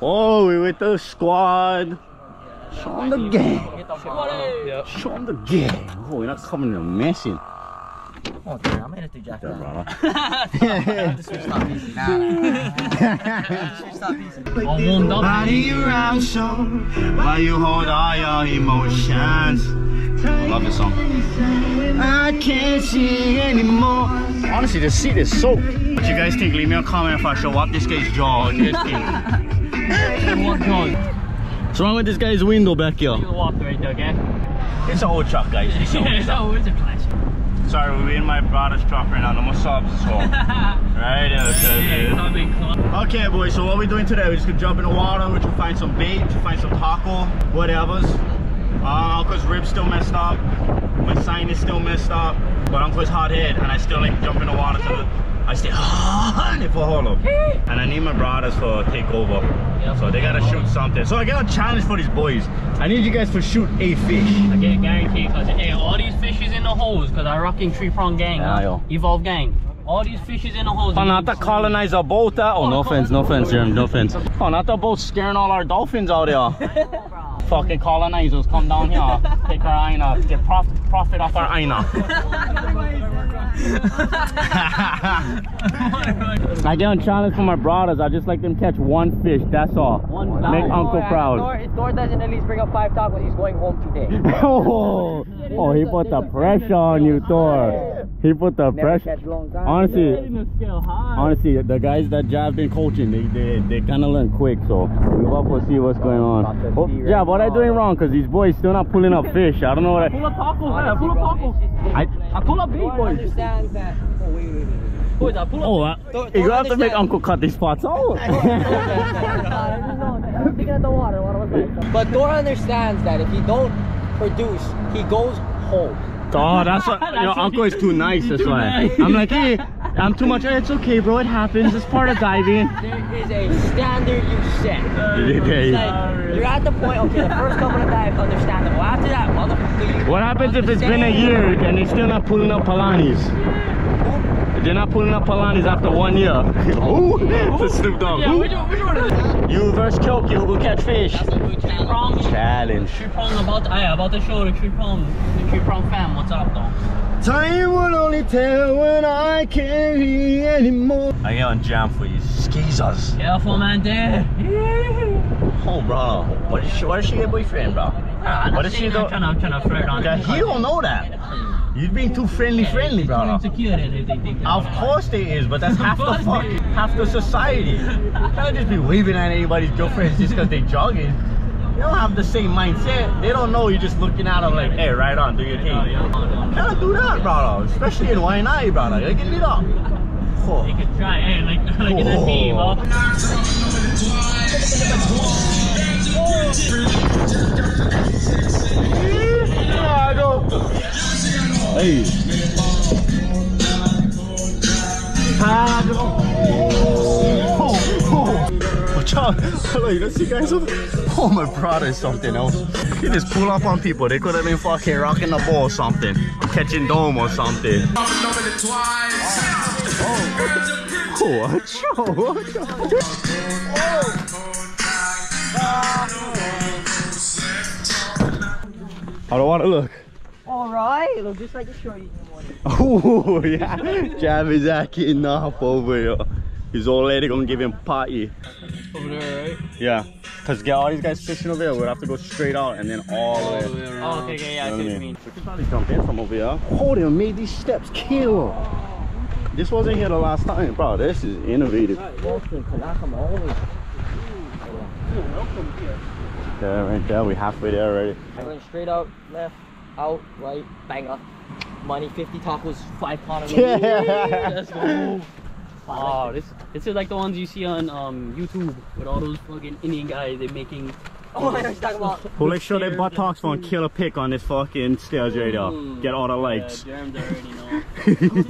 Oh, we with the squad. Show him the gang. Show him the gang. Oh, you're not coming to messing. Oh, dude, I'm gonna do Jack. I won't nobody around, so while you hold all your emotions. I love this song. I can't see anymore. Honestly, the seat is soaked. What you guys think? Leave me a comment if I show up this guy's jaw. What you guys think? What's wrong with this guy's window back here? It's an old truck, guys. It's an old truck. It's a classic. Sorry, we're in my brother's truck right now, no more sobs as well. Right, okay, okay, boys, so what we're doing today, we're just gonna jump in the water, we're gonna find some bait, we're gonna find some taco, whatever's. Uncle's ribs still messed up, my sinus still messed up, but Uncle's hot head, and I still like to jump in the water till I stay hot for holo. And I need my brothers for takeover, so they gotta shoot something. So I got a challenge for these boys. I need you guys to shoot a fish. I can't guarantee, cause hey, all these fishes in the holes, cause I rocking three-prong gang, evolve gang. All these fishes in the holes. Oh, not the colonizer boat. Oh, no offense, no offense, Jeremy, no offense. Oh, not the boat scaring all our dolphins out there. Fucking colonizers come down here, take our aina, get profit off our aina. I get on challenge for my brothers. I just like them catch one fish. That's all. Make Uncle proud. If Thor doesn't at least bring up 5 tacos, he's going home today. Oh, oh, he put the pressure on you, Thor. He put the pressure. Honestly, honestly, the guys that Jav's been coaching, they kind of learn quick. So we're about to see what's going on. Oh, yeah, what I doing wrong? Cause these boys still not pulling up fish. I don't know what. Pull up tacos. Pull up tacos. I pull up big boys. Understands that. Oh, wait, wait, wait. Boys, I pull up. Oh, you're gonna have to make Uncle cut these spots out. I'm thinking of the water. But Thor understands that if he don't produce, he goes home. Oh, that's what. Your Uncle is too nice. That's why. I'm like, hey, I'm too much. It's okay, bro. It happens. It's part of diving. There is a standard you set. It's like, you're at the point. Okay, the first couple of dives, understandable. After that, motherfucker. What happens if it's been a year and they're still not pulling up palanis? They're not pulling up palanis after 1 year. Oh, it's a Snoop Dogg. You versus Kyoki, who will catch fish? That's a good challenge. Challenge. About to show the three prong fam. What's up, though? Time will only tell when I can't hear anymore. I get on jam for you, skeezers. Careful, man, there. Oh, bro. What is she your boyfriend, bro? What is she though? I'm trying to flirt on you. He don't know that. You've been too friendly, bro. Of course they is, but that's half the fuck, half the society. You can't just be waving at anybody's girlfriends just because they jogging. They don't have the same mindset. They don't know you're just looking at them like, hey, right on, do your thing. Gotta do that, brother. Especially in Waianae, brother. They can get up. Oh. They can try, hey, like in a team. Hey. Watch out. Look, you see guys over there? Oh, my brother is something else. You just pull up on people. They could have been fucking rocking the ball or something. Catching dome or something. Oh, watch out, watch out. I don't want to look. Alright, it'll just like a shorty in the morning. Oh, yeah. Jav is acting up over here. His old lady gonna give him party. Over there, right? Yeah. Cause get all these guys fishing over here, we'll have to go straight out and then all the way around. Oh, okay, okay, yeah, I see what you mean. We can probably jump in from over here. Oh, they made these steps kill. This wasn't here the last time, bro. This is innovative. Yeah, right there, we halfway there already. I went straight out, left, out, right, banger. Money, 50 tacos, 5 pounds. Yeah, let's go. Wow, this is like the ones you see on YouTube with all those fucking Indian guys. They're making. Oh, I know what you're talking about. We'll make sure their buttocks won't kill a pick on this fucking stairs right up. Get all the likes. Yeah, Jerem's already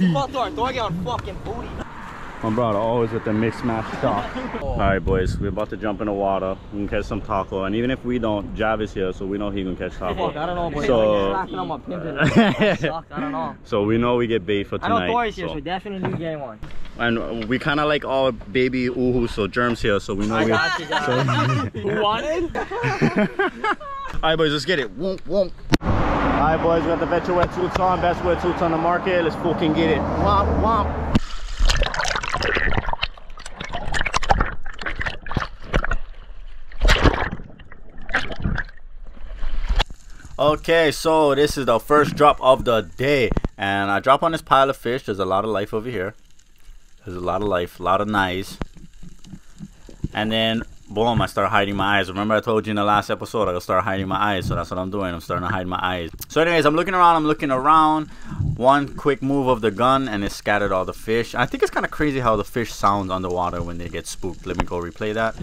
know. Thor, get on fucking booty. My brother always with the mixed match stuff. All right, boys, we're about to jump in the water. We can catch some taco, and even if we don't, Jav is here, so we know he can catch taco. I don't know, boys. So, I don't know. So we know we get bait for tonight. I know Thor's here, so definitely get one. And we kind of like all baby uhu, so Germ's here, so we know. I got you, guys. Who wanted? All right, boys, let's get it. Womp womp. All right, boys, we got the Vetcha wetsuits on, best wetsuits on the market. Let's fucking get it. Womp womp. Okay, so this is the first drop of the day, and I drop on this pile of fish. There's a lot of life over here. There's a lot of life, a lot of knives. And then, boom, I start hiding my eyes. Remember I told you in the last episode, I gotta start hiding my eyes, so that's what I'm doing. I'm starting to hide my eyes. So anyways, I'm looking around. One quick move of the gun, and it scattered all the fish. I think it's kind of crazy how the fish sounds underwater when they get spooked. Let me go replay that.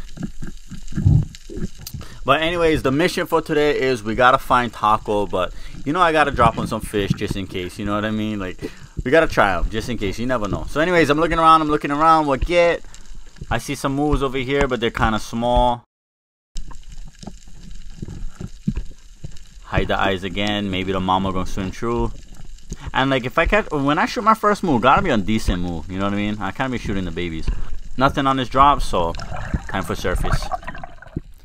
But anyways, the mission for today is we gotta find taco, but you know I gotta drop on some fish just in case, you know what I mean? Like, we gotta try them just in case, you never know. So anyways, I'm looking around, what get? I see some moves over here, but they're kind of small. Hide the eyes again, maybe the mama gonna swim through. And like, when I shoot my first move, gotta be a decent move, you know what I mean? I can't be shooting the babies. Nothing on this drop, so time for surface.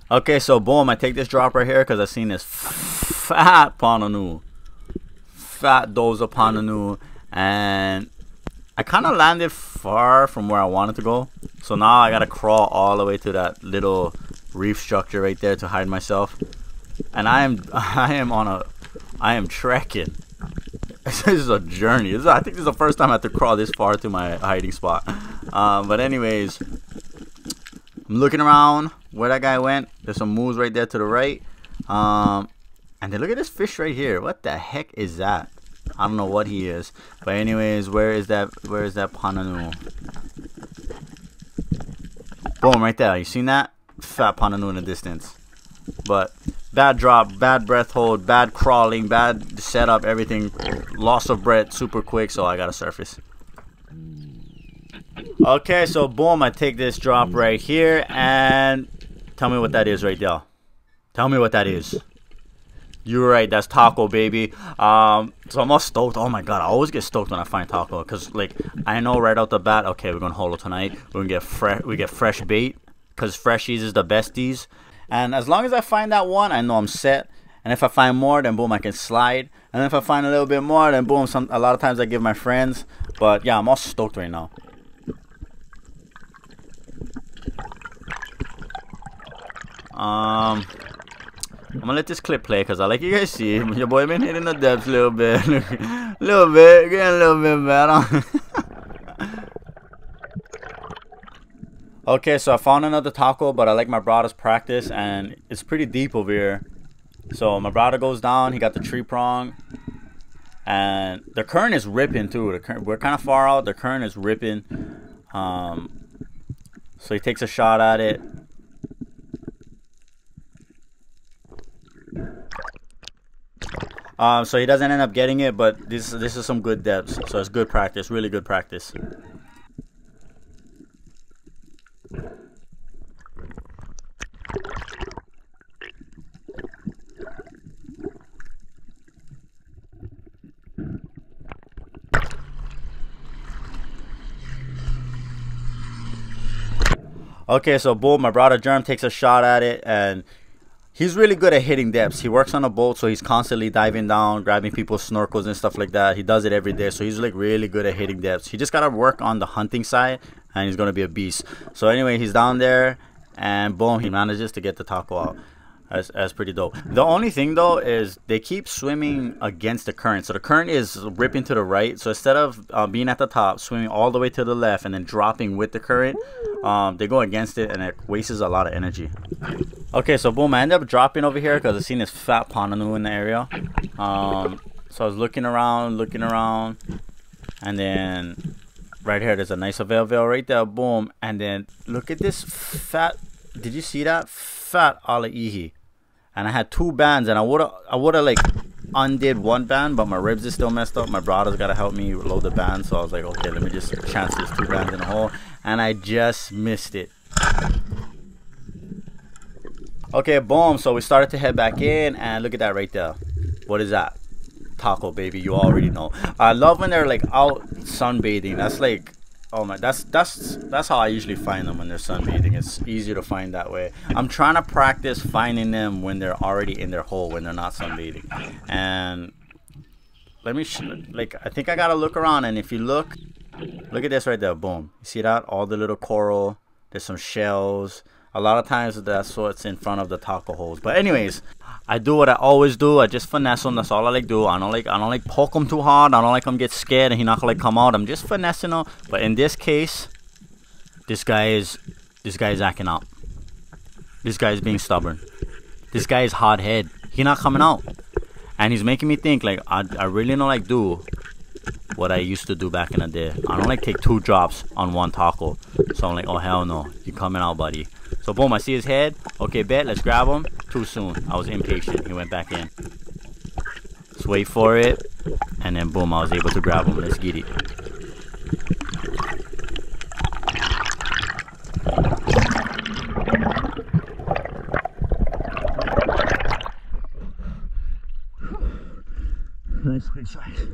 Okay, so boom, I take this drop right here because I seen this fat Pananu. Fat dozer Pananu. And I kind of landed far from where I wanted to go. So now I got to crawl all the way to that little reef structure right there to hide myself. And I am trekking. This is a journey. I think this is the first time I have to crawl this far to my hiding spot. But anyways, I'm looking around where that guy went. There's some moves right there to the right. And then look at this fish right here. What the heck is that? I don't know what he is. But anyways, where is that Pananu? Boom, right there. You seen that? Fat Pananu in the distance. But bad drop, bad breath hold, bad crawling, bad setup, everything. Loss of breath super quick, so I got to surface. Okay, so boom, I take this drop right here, and tell me what that is right there. Tell me what that is. You're right, that's taco, baby. So I'm all stoked. Oh my god, I always get stoked when I find taco, because like I know right out the bat, okay, we're gonna holo tonight. We're gonna get fresh bait, because freshies is the besties. And as long as I find that one, I know I'm set. And if I find more, then boom, I can slide. And if I find a little bit more, then boom, a lot of times I give my friends. But yeah, I'm all stoked right now. I'm gonna let this clip play because I like you guys see your boy been hitting the depths a little bit, getting a little bit better. Okay, so I found another taco, but I like my brother's practice, and it's pretty deep over here. So my brother goes down. He got the tree prong, and the current is ripping too. We're kind of far out. The current is ripping. So he takes a shot at it. So he doesn't end up getting it, but this is some good depths. So it's good practice, really good practice. Okay, so boom, my brother Germ takes a shot at it, and he's really good at hitting depths. He works on a boat, so he's constantly diving down, grabbing people's snorkels and stuff like that. He does it every day, so he's like really good at hitting depths. He just gotta work on the hunting side, and he's gonna be a beast. So anyway, he's down there, and boom, he manages to get the taco out. That's pretty dope. The only thing though is they keep swimming against the current. So the current is ripping to the right. So instead of being at the top, swimming all the way to the left, and then dropping with the current, they go against it, and it wastes a lot of energy. Okay, so boom, I end up dropping over here because I seen this fat Pananu in the area. So I was looking around, and then right here there's a nice avail right there. Boom, and then look at this fat. Did you see that fat Alaihi? And I had two bands, and I would have like undid one band, but my ribs is still messed up. My brother's got to help me load the band, so I was like, okay, let me just chance this 2 bands in a hole, and I just missed it. Okay, boom, so we started to head back in, and look at that right there. What is that? Tako, baby, you already know. I love when they're like out sunbathing. That's like, oh my, that's how I usually find them when they're sunbathing. It's easier to find that way. I'm trying to practice finding them when they're already in their hole, when they're not sunbathing. And let me like, I think I gotta look around, and if you look at this right there, boom, you see that, all the little coral, there's some shells. A lot of times that's what's in front of the tako holes. But anyways, I do what I always do. I just finesse them. That's all I like do. I don't like poke them too hard. I don't like them get scared and he not gonna like come out. I'm just finessing them. But in this case, this guy is acting up. This guy is being stubborn. This guy is hard head. He not coming out, and he's making me think like I really don't like do what I used to do back in the day. I don't like take 2 drops on one tako. So I'm like, oh hell no, you coming out, buddy. So boom, I see his head. Okay, bet, let's grab him. Too soon. I was impatient. He went back in. Let's wait for it. And then boom, I was able to grab him. Let's get it. Nice big size.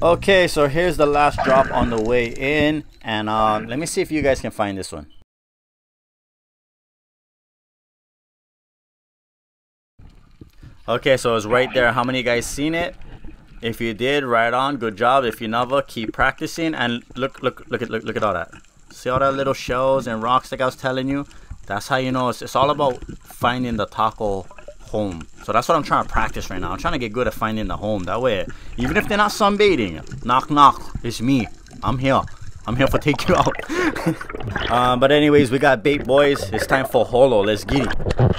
Okay, so here's the last drop on the way in, and let me see if you guys can find this one. Okay, so it's right there. How many guys seen it? If you did, right on, good job. If you never, keep practicing. And look at all that. See all that little shells and rocks like I was telling you? That's how you know it's all about finding the tako home. So that's what I'm trying to practice right now. I'm trying to get good at finding the home. That way, even if they're not sunbathing, knock knock, it's me. I'm here. I'm here for take you out. But anyways, we got bait, boys. It's time for holo. Let's get it. Yeah,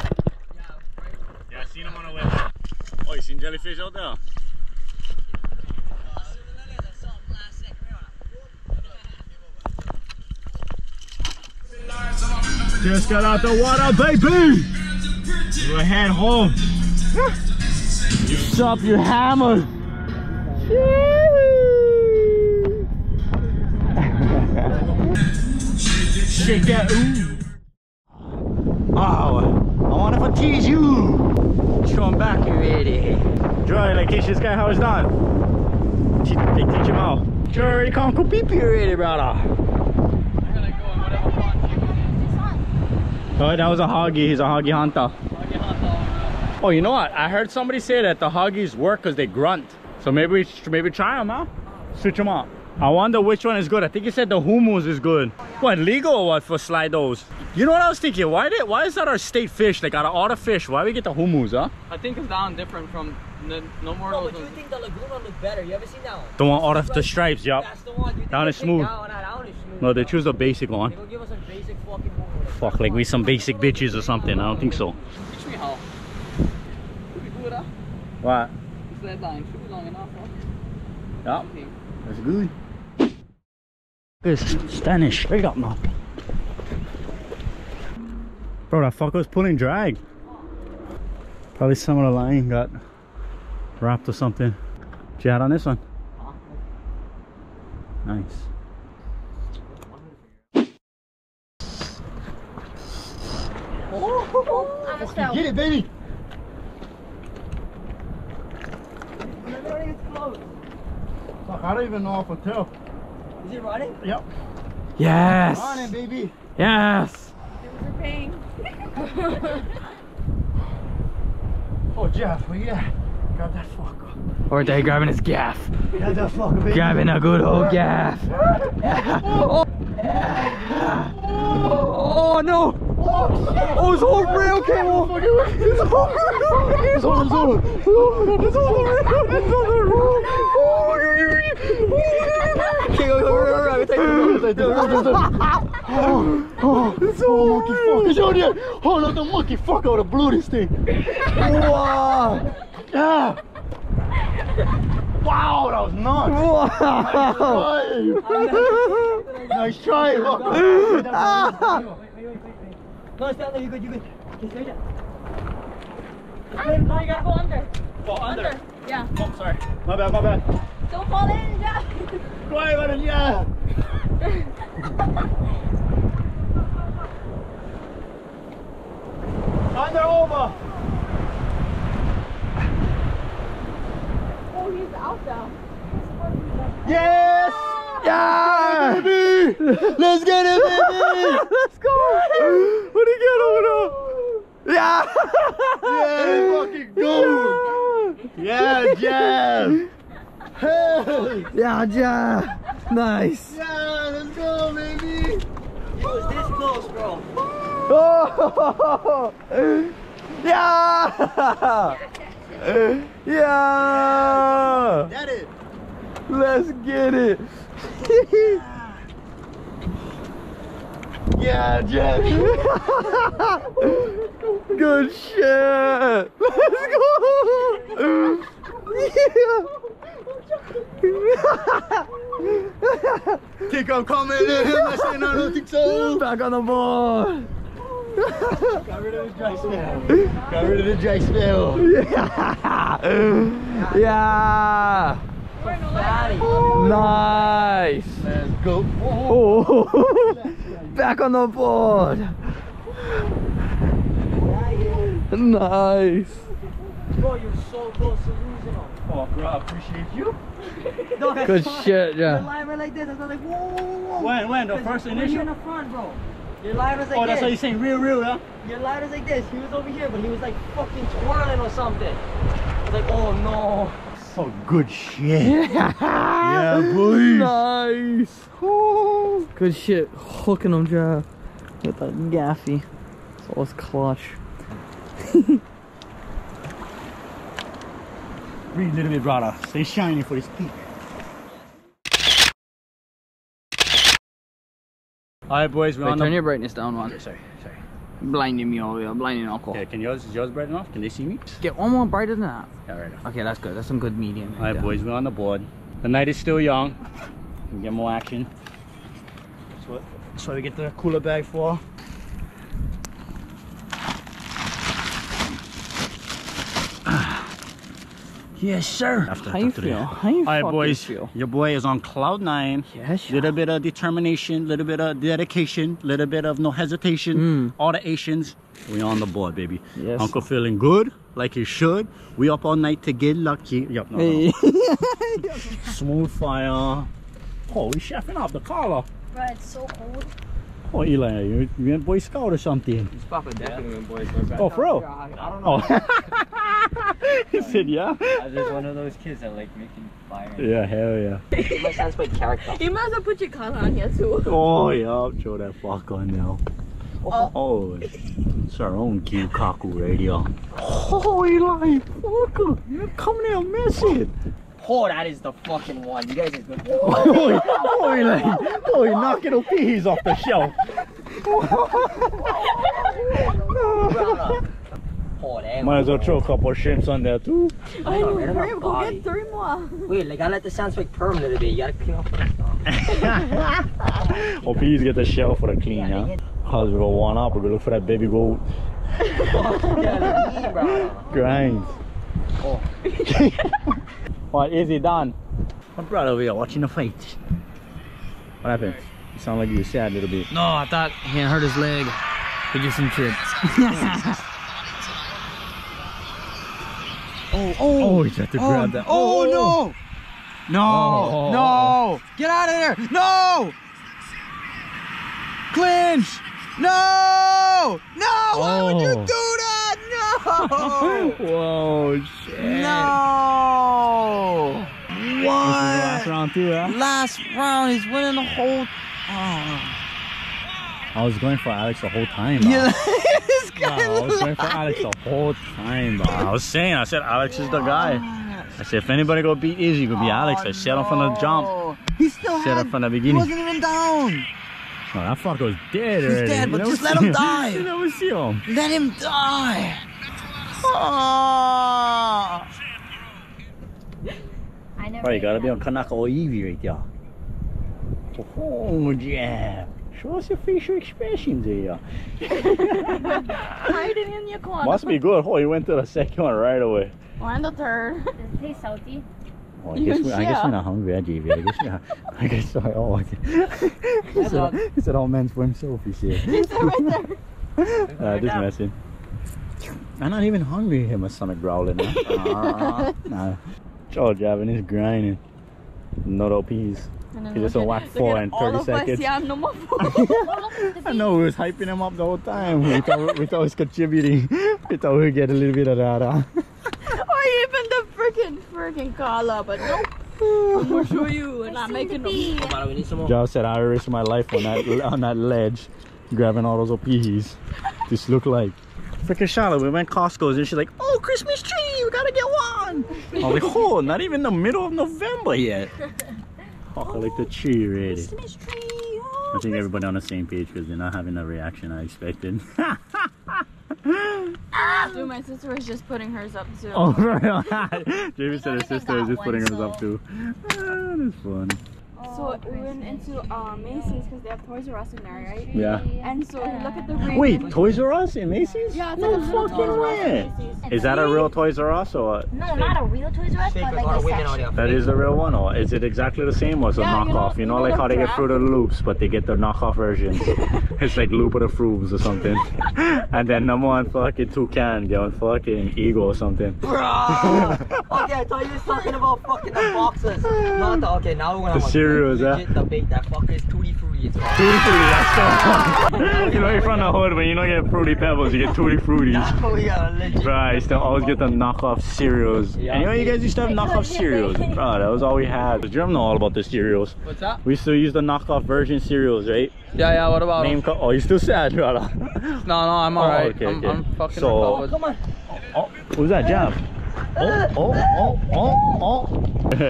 I seen him on the web. Oh, you seen jellyfish out there? Just got out the water, baby. Your head home. What's up, you hammer? Shake that ooh. Oh, I wanna tease you. Show him back already. Joy, like teach this guy how it's done. Teach him how. Joy already can't go pee pee already, brother. I'm gonna go in whatever pond you want. Oh, that was a hoggy. He's a hoggy hunter. Oh, you know what? I heard somebody say that the hoggies work because they grunt. So maybe try them, huh? Switch them up. I wonder which one is good. I think he said the humus is good. What, legal or what for slidos? You know what I was thinking? Why is that our state fish? Like out of all the fish, why we get the humus, huh? I think it's down different from no more. No, but you think the Laguna look better? You ever seen that one? The one out of the stripes, yup. That's the one. That one is smooth. No, they choose the basic one. They will give us a basic fucking hole. Fuck, like we some basic bitches or something. I don't think so. Teach me how. What? That line should be long enough, huh? Yeah. That's good. It's standing straight up now. Bro, that fucker was pulling drag. Probably some of the line got wrapped or something. Did you add on this one? Nice. Oh, get it, baby! I don't even know if I'll tell. Is it running? Yep. Yes! It's running, baby! Yes! It was paying. Oh, Jeff, where you at? Grab that fucker. Or they grabbing his gaff. Grab that fucker, baby. Grabbing a good old gaff. Oh, oh, oh, oh, no! Oh, his whole rail came off! His whole rail! His whole rail! His whole rail! Oh, look, the monkey fucker would have blew this thing! Wow! Yeah! Wow, that was nuts! Nice try! No, stop, no, you're good. Just do that. No, you gotta go under. Go under? Yeah. Oh, sorry. My bad. Don't fall in, yeah. Under, over. Oh, he's out now. Yes! Yeah! Let's get it, baby! Let's go! What do you get over there? Yeah! Yeah, fucking go! Yeah, Jeff! Hey! Yeah, Jeff! Nice! Yeah, let's go, baby! It was this close, bro! Oh! Yeah! Yeah! Get it! Let's get it! Yeah, Jeff! Good shit! Let's go! Yeah! Think I'm coming at him, I said no, I don't think so! Back on the ball! Got rid of the dry spell! Yeah! Yeah! Nice! Let's go! Oh. Back on the board! Nice! Bro, you're so close to losing them. Oh, bro, I appreciate you. No, good fun. Shit, yeah. Your line went like this, I was like, whoa. When? The first initial? You're in the front, bro. Your line was like this. Oh, that's what you're saying, real, huh? Your line was like this. He was over here, but he was like fucking twirling or something. I was like, oh no. Oh, good shit. Yeah, boys. Nice. Oh, good shit. Hooking them, Jeff. With that gaffy. It's always clutch. Breathe a little bit, brother. Stay shiny for this peak. Alright, boys. We're on. Turn your brightness down one. Okay, sorry. Blinding me all the way, blinding alcohol. Yeah, can yours brighten off? Can they see me? Get one more brighter than that. Yeah, right off. Okay, that's good. That's some good medium. Alright, boys, we're on the board. The night is still young. We can get more action. That's what we get the cooler bag for. Yes, sir. How you feel? Alright, boys, feel? Your boy is on cloud 9. Yes, little bit of determination, little bit of dedication, little bit of no hesitation. Mm. All the Asians, we on the board, baby. Yes. Uncle feeling good, like he should. We up all night to get lucky. Yup, no. Smooth fire. Oh, we chefing off the collar. Bro, it's so cold. Oh, Eli, you in Boy Scout or something? He's Papa definitely in Boy Scout. Right? Oh, for real? I don't know. Oh. He said, yeah? I was just one of those kids that like making fire. Yeah, hell yeah. He must have put character. You must have put your collar on here too. Oh, yeah, I'll throw that fuck on now. Oh, it's our own Kaku radio. Oh, Eli, fucker, you're coming here missing. Oh, that is the fucking one. You guys are good. Boy, knocking the peas off the shelf. Might as well throw a couple of shrimps on there too. Go get 3 more. Wait, like I let the sound spike perm a little bit. You gotta clean up first. Oh, peas get the shell for the clean, huh? Cause we're gonna one up. We're gonna look for that baby goat. Grind. Oh. What is it done? My brother over here watching the fight. What happened? You sound like you were sad a little bit. No, I thought he had hurt his leg. He just some trips. Oh, he's at the grab that. Oh, no! No! Get out of there! No! Clinch! No! Why would you do that? Whoa, shit. No. What? This is the last round too, huh? Last round. He's winning the whole... Oh. I was going for Alex the whole time, bro. Yeah, this guy I was going for Alex the whole time, bro. I was saying, I said Alex is the guy. I said if anybody go beat Izzy, go be Alex. I said him from the jump. He still set up from the beginning. He wasn't even down. Oh, that fucker was dead already. He's dead, but just let him die. You never see him. Let him die. Oh. Bro, you gotta be on Kanaka or Evie right there. Oh, yeah. Show us your facial expressions here. Hiding in your corner. Must be good. Oh, you went to the second one right away. Or on the third. Does it taste salty? Oh, I guess we're not hungry, JV. I guess we're all okay. He said all men for himself, you see. He said right there. Just messing. I'm not even hungry here, my stomach growling. Nah. Oh, Javin is grinding. No little peas. He just whacked 4 in 30 seconds. Yeah, no more food. I know, we was hyping him up the whole time. We thought he was contributing. We thought we'd get a little bit of that. Freaking Carla, but nope. I'm sure you are not making them. Joe said I erased my life on that on that ledge, grabbing all those peas. Just look like freaking Charlotte. We went Costco's and she's like, "Oh, Christmas tree, we gotta get one." I was like, "Oh, not even the middle of November yet." Oh, like the tree already. Christmas tree. Oh, I think everybody on the same page because they're not having the reaction I expected. Dude, my sister was just putting hers up too. Oh, right. Jamie said her sister is just putting hers up too. That's fun. So we went into Macy's because they have Toys R Us in there, right? Yeah. And so we look at the ring. Wait, Toys R Us in Macy's? Yeah, it's no fucking way. Is that a real Toys R Us or? No, not a real Toys R Us, but like a that is the real one, or is it exactly the same or is it knockoff? You know, like how they get Fruit of the Loops, but they get the knockoff versions. It's like Loop of the Fruits or something. And then number one fucking toucan, going fucking eagle or something. Bro! Okay, I thought you were talking about fucking the boxes. Not the, okay, now we're gonna. Legit, the big, that fucker is Tutti Frutti. Tutti Frutti, that's the one. You know, you're from the hood, when you don't get Fruity Pebbles, you get Tutti Frutti. Bro, I used to always get the knockoff cereals. Yeah. And you know, you guys used to have knockoff cereals. Bro, that was all we had. Did you know all about the cereals? What's that? We used to use the knockoff version cereals, right? Yeah, yeah, what about it? Oh, you're still sad, brother. No, I'm alright. Okay, I'm fucking recovered. Come on. Oh, who's that, Jab? Oh.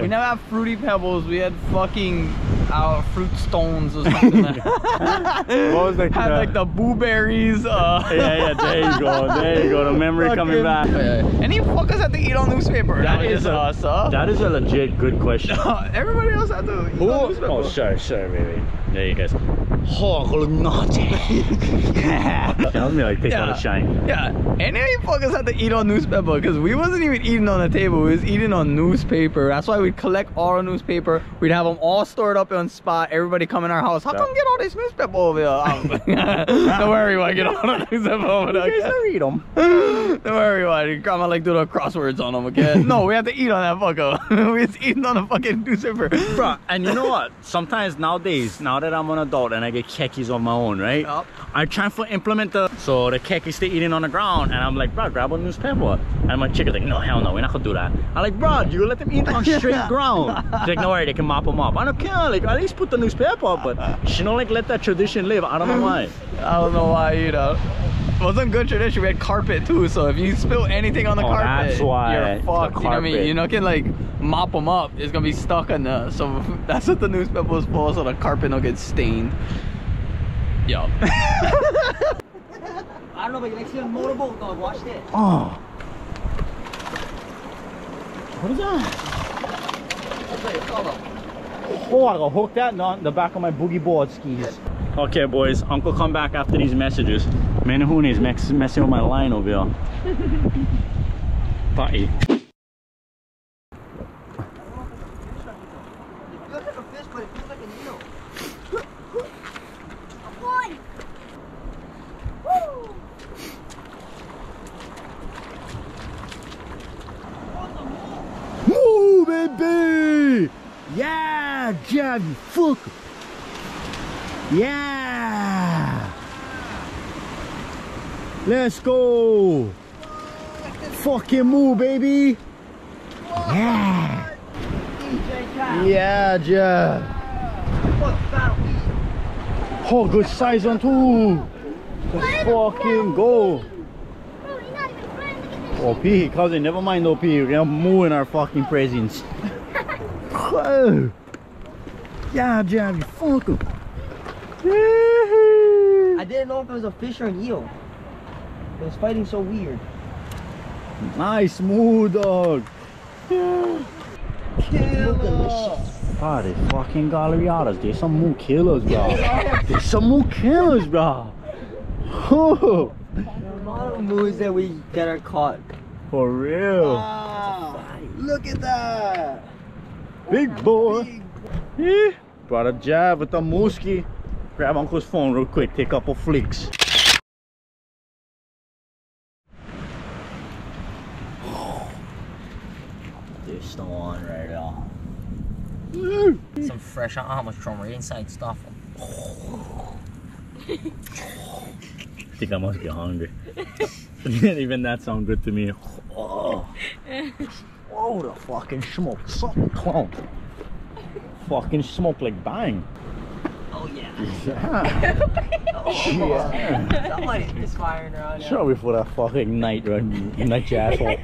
We never had Fruity Pebbles, we had fucking our fruit stones or something. Like that. What was that? Had like the blueberries. Yeah, there you go, the memory fucking coming back. Any fuckers have to eat on newspaper? That is us, that is a legit good question. Everybody else had to eat on newspaper. Oh, sure, baby. There you guys. Oh, naughty. Tells me like take out a shine. Yeah, any fuckers had to eat on newspaper because we wasn't even eating on the table, we was eating on newspaper. That's why we'd collect all our newspaper, we'd have them all stored up on spot, everybody come in our house. How come get all this newspaper over here? Don't worry, why get all the newspaper over there. You guys don't read them. Don't worry, why your grandma like do the crosswords on them again. No, we had to eat on that fucker. We was eating on the fucking newspaper. Bro, and you know what? Sometimes nowadays, now that I'm an adult and I get kekis on my own, right? Yep. I try to implement the kekis stay eating on the ground and I'm like, bro, grab a newspaper. And my chick is like, no, hell no, we're not gonna do that. I'm like, bro, you let them eat on straight ground. She's like, no worry, they can mop them up. I don't care, like at least put the newspaper up, but she don't like let that tradition live. I don't know why. I don't know why either. It wasn't good tradition, we had carpet too, so if you spill anything on the carpet, that's why you're fucked, you know what I mean? You're not gonna like mop them up, it's gonna be stuck in there. So that's what the newspaper was for, so the carpet don't get stained. Yo. I don't know, but next year motorboat, dog, watch this. Oh. What is that? Oh, I gotta hook that on the back of my boogie board skis. Okay, boys, Uncle come back after these messages. Manahune is messing with my line over here. Party. Woo, baby! Yeah, Jab, you fucker! Yeah! Let's go! Fucking move, baby! Yeah! Yeah, Jab! Oh, good size one too. Let's fucking go. OP, cousin, never mind OP, we're gonna move in our fucking presence. Whoa. Jab, jab, you fucker. I didn't know if it was a fish or an eel. It was fighting so weird. Nice, smooth dog. Yeah. Killers. Ah, they fucking galeriadas. There's some more killers, bro. There's some more killers, bro. Oh. The amount of moves that we get are caught. For real. Wow. Look at that. Big boy. Big. Yeah. Brought a jab with a musky. Grab Uncle's phone real quick. Take a couple flicks. There's the one right now. Some fresh armstrong inside stuff. I think I must be hungry. Even that sounds good to me. Oh, oh the fucking smoke. So clunk. Fucking smoke like bang. Oh yeah. Yeah. Oh yeah. Somebody's misfiring around. Show me for that fucking ignite, right? Ignite your asshole.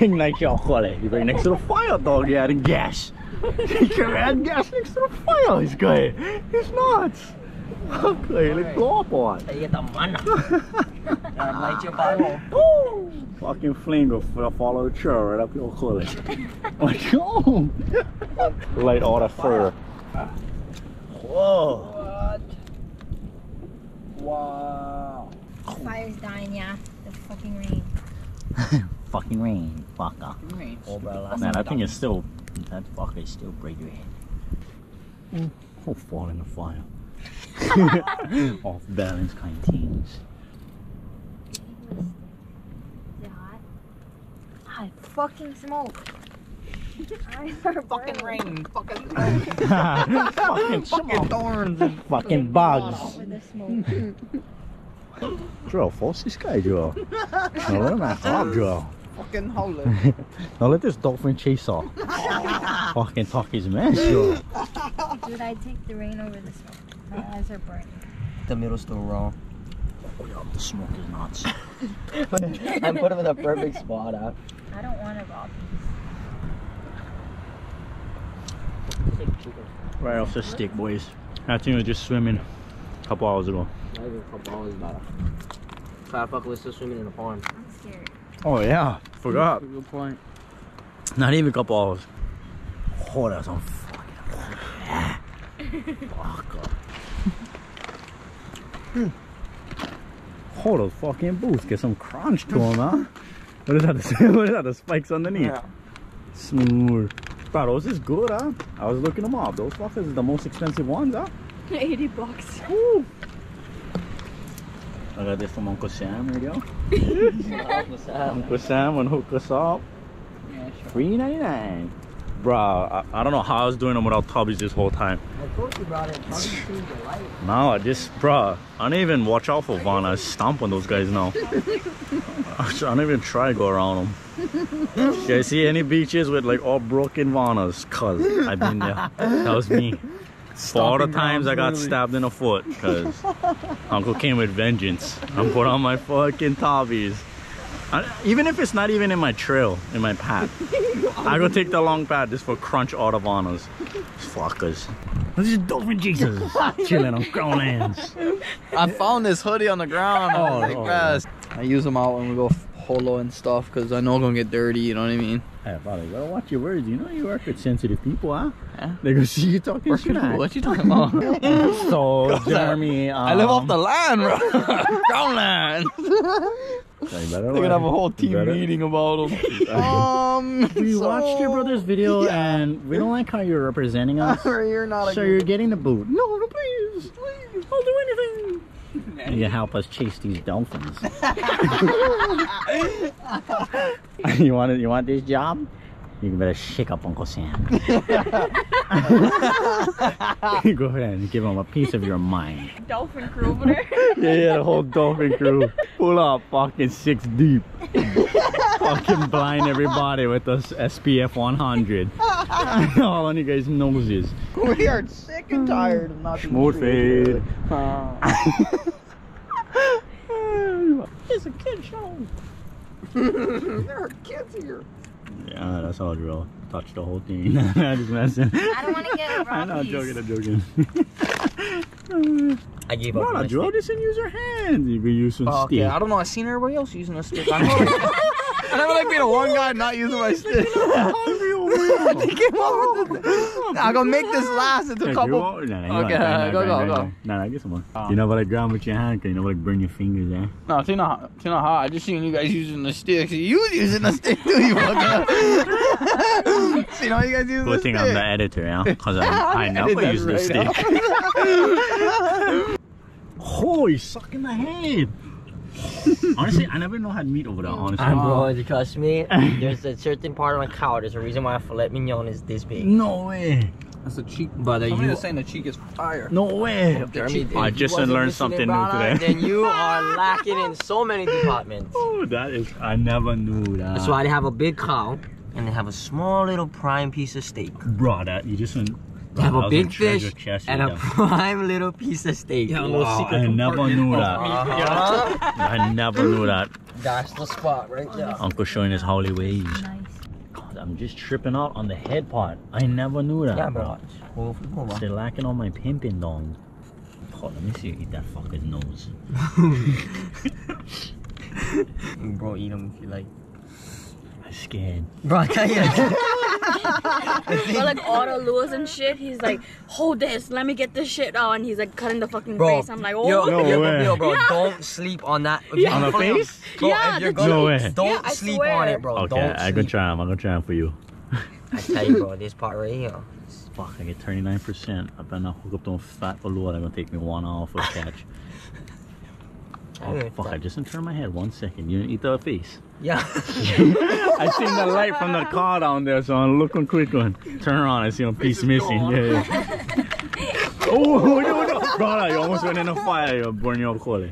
Ignite your collar. You're right next to the fire, dog. Yeah, the gas. You can add gas next to the fire, this guy. He's nuts. Okay, let's go up on. I get the mana. Light your bottle. Fucking flingo for the follow the trail right up your collar. Let's go. Light all the fur. Whoa. What? Wow. The fire's dying, yeah. The fucking rain. Fucking rain, fucker. Rain. Oh, bro, man, I think it's still. That fucker is still break your head. Mm. Oh, fall in the fire. Off balance kind of things. Is it hot? I fucking smoke. Fucking rain. Fucking fucking, fucking thorns and fucking bugs. Joe, force this guy, Joe. No, let him hop, Joe. Fucking hold it. Now let this dolphin chase off. Fucking talk his mess, Joe. Dude, I take the rain over the smoke. My eyes are burning. The middle's still raw. Oh yeah, the smoke is nuts. I'm putting in the perfect spot out. I don't want to raw piece. Right off the stick, boys. That thing was just swimming a couple hours ago. Not even a couple hours ago. Fat fucker was still swimming in the pond. I'm scared. Oh yeah, forgot. That's a good point. Not even a couple hours. Oh, that's on fucking. Fuck up. Oh, those fucking boots get some crunch to them, huh? What is that? What is that? The spikes underneath. Yeah. Smooth. Bro, those is good, huh? I was looking them up. Those fuckers is the most expensive ones, huh? 80 bucks. Woo. I got this from Uncle Sam. There you go. Uncle Sam and hook us up. Yeah, sure. $3.99. Bro, I don't know how I was doing them without tubbies this whole time. I told you about it. Tubbies change your life. No, I just, bro, I don't even watch out for Vaughn. I stomp on those guys now. I don't even try to go around them. You guys see any beaches with like all broken vanas? Cuz I've been there. That was me. For all the times I got stabbed in the foot, cuz Uncle came with vengeance. I put on my fucking tobbies. Even if it's not even in my trail, in my path, I go take the long path just for crunch all the vanas. Fuckers. This is dolphin Jesus chilling on crown lands. I found this hoodie on the ground. Oh, fast. I use them out when we go holo and stuff, because I know I'm gonna get dirty, you know what I mean? Hey, brother, you gotta watch your words. You know you work with sensitive people, huh? Yeah. They go see you talking shit. What you talking about? So, Jeremy, I live off the line, bro. Ground line. They're gonna have a whole team meeting about them. We watched your brother's video, yeah, and we don't like how you're representing us. You're not. So you're getting the boot. No, please, please, I'll do anything. You help us chase these dolphins. You want it? You want this job? You better shake up Uncle Sam. Go ahead and give him a piece of your mind. Dolphin crew over there. Yeah, the whole dolphin crew. Pull up, fucking 6 deep. fucking blind everybody with those SPF 100. All on you guys' noses. We are sick and tired of not being treated. It's a kid show. There are kids here. Yeah, that's all drill. Touched the whole thing. I just messing. I don't want to get raw. I'm joking. I'm joking. I gave up. No, drill doesn't use her hands. You be using stick. Okay, I don't know. I seen everybody else using a stick. I don't like being a one guy not using my stick. I'm gonna make this last. It's a couple. Okay, go. Nah, get some more. You know what I grab with your hand? You know what I burn your fingers, eh? No, it's not hot. I just seen you guys using the sticks. You using the stick too, you fucker. See, now you guys using the stick. Good thing I'm the editor, yeah? Because I never use the stick. Oh, he's sucking my head. Honestly, I never know how to meat over there, honestly. Bro, trust me, there's a certain part of my cow, there's a reason why filet mignon is this big. No way. That's a cheek. But somebody was saying the cheek is fire. No way. Jeremy, I just learned something new today. Then you are lacking in so many departments. Oh, that is, I never knew that. That's why they have a big cow, and they have a small little prime piece of steak. Bro, that, you just... They have a big fish and a prime little piece of steak. Yeah, wow, I never knew that. I never knew that. That's the spot right there. Uncle showing his holy ways. Nice. God, I'm just tripping out on the head part. I never knew that. Yeah, bro. They're lacking on my pimpin' dong. God, let me see you eat that fucker's nose. Bro, eat them if you like. I'm scared. Bro, I tell you. But like all the lures and shit, he's like, hold this, let me get this shit out, and he's like cutting the fucking face. I'm like, oh, yo, bro, yeah. Don't sleep on that. Yeah. On the face? Bro, yeah, you're gonna, don't sleep on it, bro. Okay, I'm gonna try them. I'm gonna try them for you. I tell you, bro, this part right here. Fuck, I get 39%. I better not hook up to a fat lure. That's gonna take me 1 hour for a catch. Oh, fuck, I just turned my head 1 second. You didn't eat the face. Yeah. I seen the light from the car down there, so I'm looking quick one. Turn around, I see a piece missing. Yeah. Oh, no. Brother, you almost went in a fire, you Borneo Cole.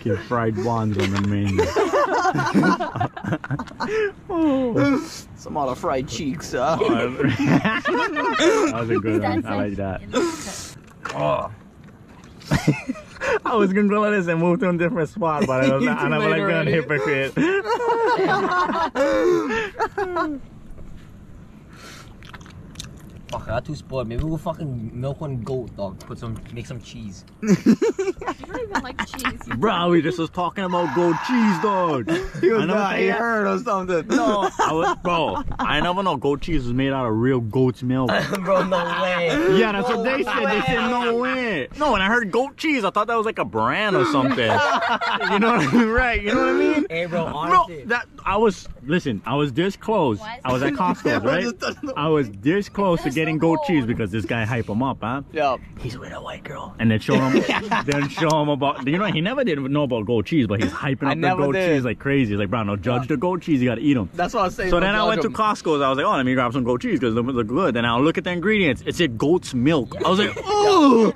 Get fried buns on the menu. Oh. Some other fried cheeks, huh? That was a good one. I like that. Oh. I was gonna go like this and move to a different spot, but I was not. I'm not like a hypocrite. Fuck, I'm too spoiled. Maybe we'll fucking milk one goat, dog. Put some, make some cheese. You don't even like cheese. Bro, we just was talking about goat cheese, dog. He heard or something. No, I never know goat cheese was made out of real goat's milk. Bro, no way. Yeah, that's what they said. They said no way. No, when I heard goat cheese, I thought that was like a brand or something. You know what I mean? Right? You know what I mean? Hey, bro, honestly. Bro, I was this close. I was at Costco, right? I was this close to getting goat cheese because this guy hype him up, huh? Yeah. He's with a white girl. And then show him about, you know, he never did know about goat cheese, but he's hyping up the goat cheese like crazy. He's like, bro, no, judge the goat cheese, you gotta eat them. That's what I was saying. So then I went to Costco's, I was like, oh, let me grab some goat cheese because it looks good. And I'll look at the ingredients. It said goat's milk. I was like, ooh!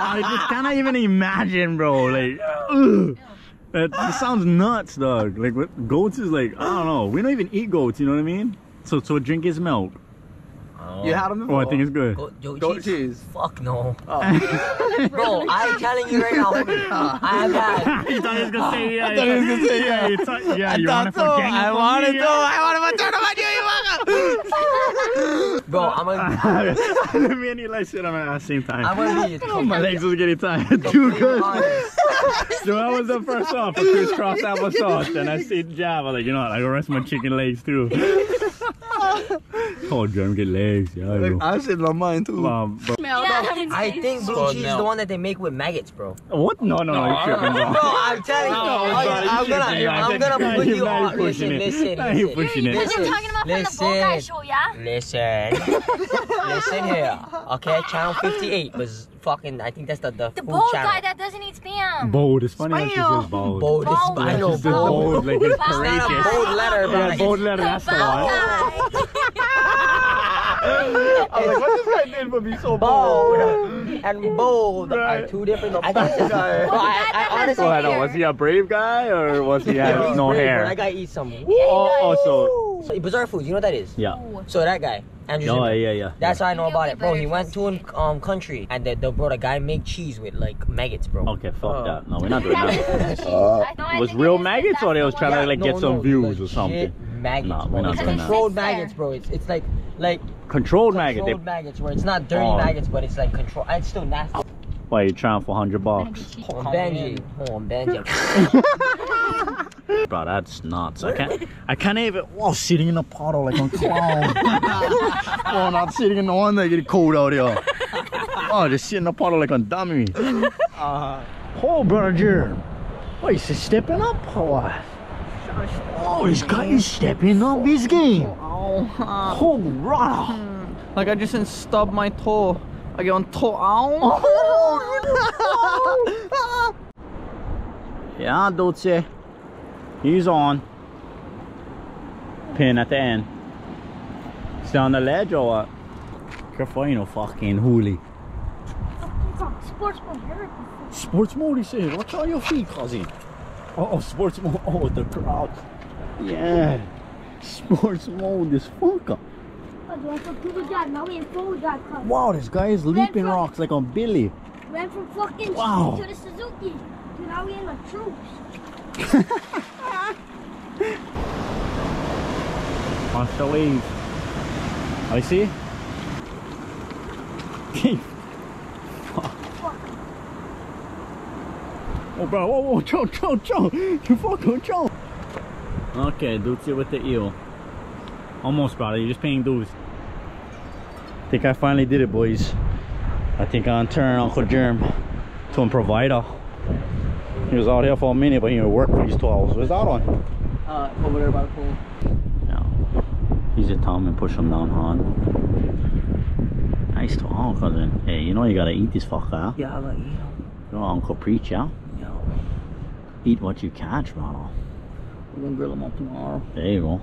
I just cannot even imagine, bro. Like, ooh. It sounds nuts, dog. Like, what, goats is like, I don't know. We don't even eat goats, you know what I mean? So drink his milk. You had them before? Oh, I think it's good. Goat cheese? Fuck no. Oh. Bro, I'm telling you right now, I have had. You thought he was gonna say yeah. I thought he was gonna say yeah. You want it for gang? I want it though. I want it for turn on my you fucker. Bro, I'm gonna. Me and you like shit on at the same time. I'm gonna be. Oh, my legs was getting tired. Too good. So I was the first off. I crisscrossed applesauce, and I said jab. I was like, you know what? I go rest my chicken legs too. Oh, Jeremy get legs. Yeah, like, I said on mine too. I think blue cheese is the one that they make with maggots, bro. What? No, you're tripping, bro. No, I'm telling you. I'm gonna put you on. Listen. You're pushing it. You're talking about from the bowl guy show, yeah? Listen here. Okay, channel 58 was fucking, I think that's the bold channel. Guy that doesn't eat spam. Bold. It's funny how she says bold. Bold is spinal. Bold, like it's courageous. Bold letter, bro. Bold letter, that's the one. I was like, what this guy did for me so bold. And bold right. Are two different options. I honestly, so I don't, was he a brave guy or was he had no hair? That guy eats some. So bizarre foods, you know what that is? Yeah. So that guy. No, yeah. That's how I know about it, bro. He went to an country and the guy made cheese with like maggots, bro. Okay, fuck that. No, we're not doing that. It was real maggots, or they was trying to like get some views or something. Maggots. No, we're not doing that. Controlled maggots, bro. It's like controlled maggots. Controlled maggots, where it's not dirty maggots, but it's like control. It's still nasty. Why are you trying for $100? Hold on, Benji. Bro, that's nuts. I can't even. Oh, sitting in a puddle like a clown. Oh, not sitting in the one that get cold out here. Oh, just sitting in a puddle like a dummy. Oh, brother, what is he stepping up? Oh, this guy is stepping up this game. Oh, brother. Like I just stubbed my toe. I get on toe. Oh. Yeah, Dotse. He's on. Pin at the end. He's down the ledge or what? Careful, you know, fucking hoolie. Sports mode, Eric. Sports mode, he said. Watch out your feet, cousin. Oh, sports mode. Oh, the crowd. Yeah. Sports mode is funka. Wow, this guy is leaping rocks like on Billy. Ran from fucking to the Suzuki. To now we in the troops. Wants to leave. I see. Oh, bro! Whoa! Joe! You fucking Joe! Okay, Dutsi with the eel. Almost, brother. You're just paying dues. I think I finally did it, boys. I think I turned Uncle Germ to a provider. He was out here for a minute, but he didn't work for these 12 hours. Where's that on? Over there by the pool. Yeah. He's a Tom and push him down hard. Nice to Uncle then. Hey, you know you gotta eat this fucker. Yeah, I gotta eat. You know Uncle preach, yeah? Yeah. Eat what you catch, brother. We're gonna grill him up tomorrow. There you go.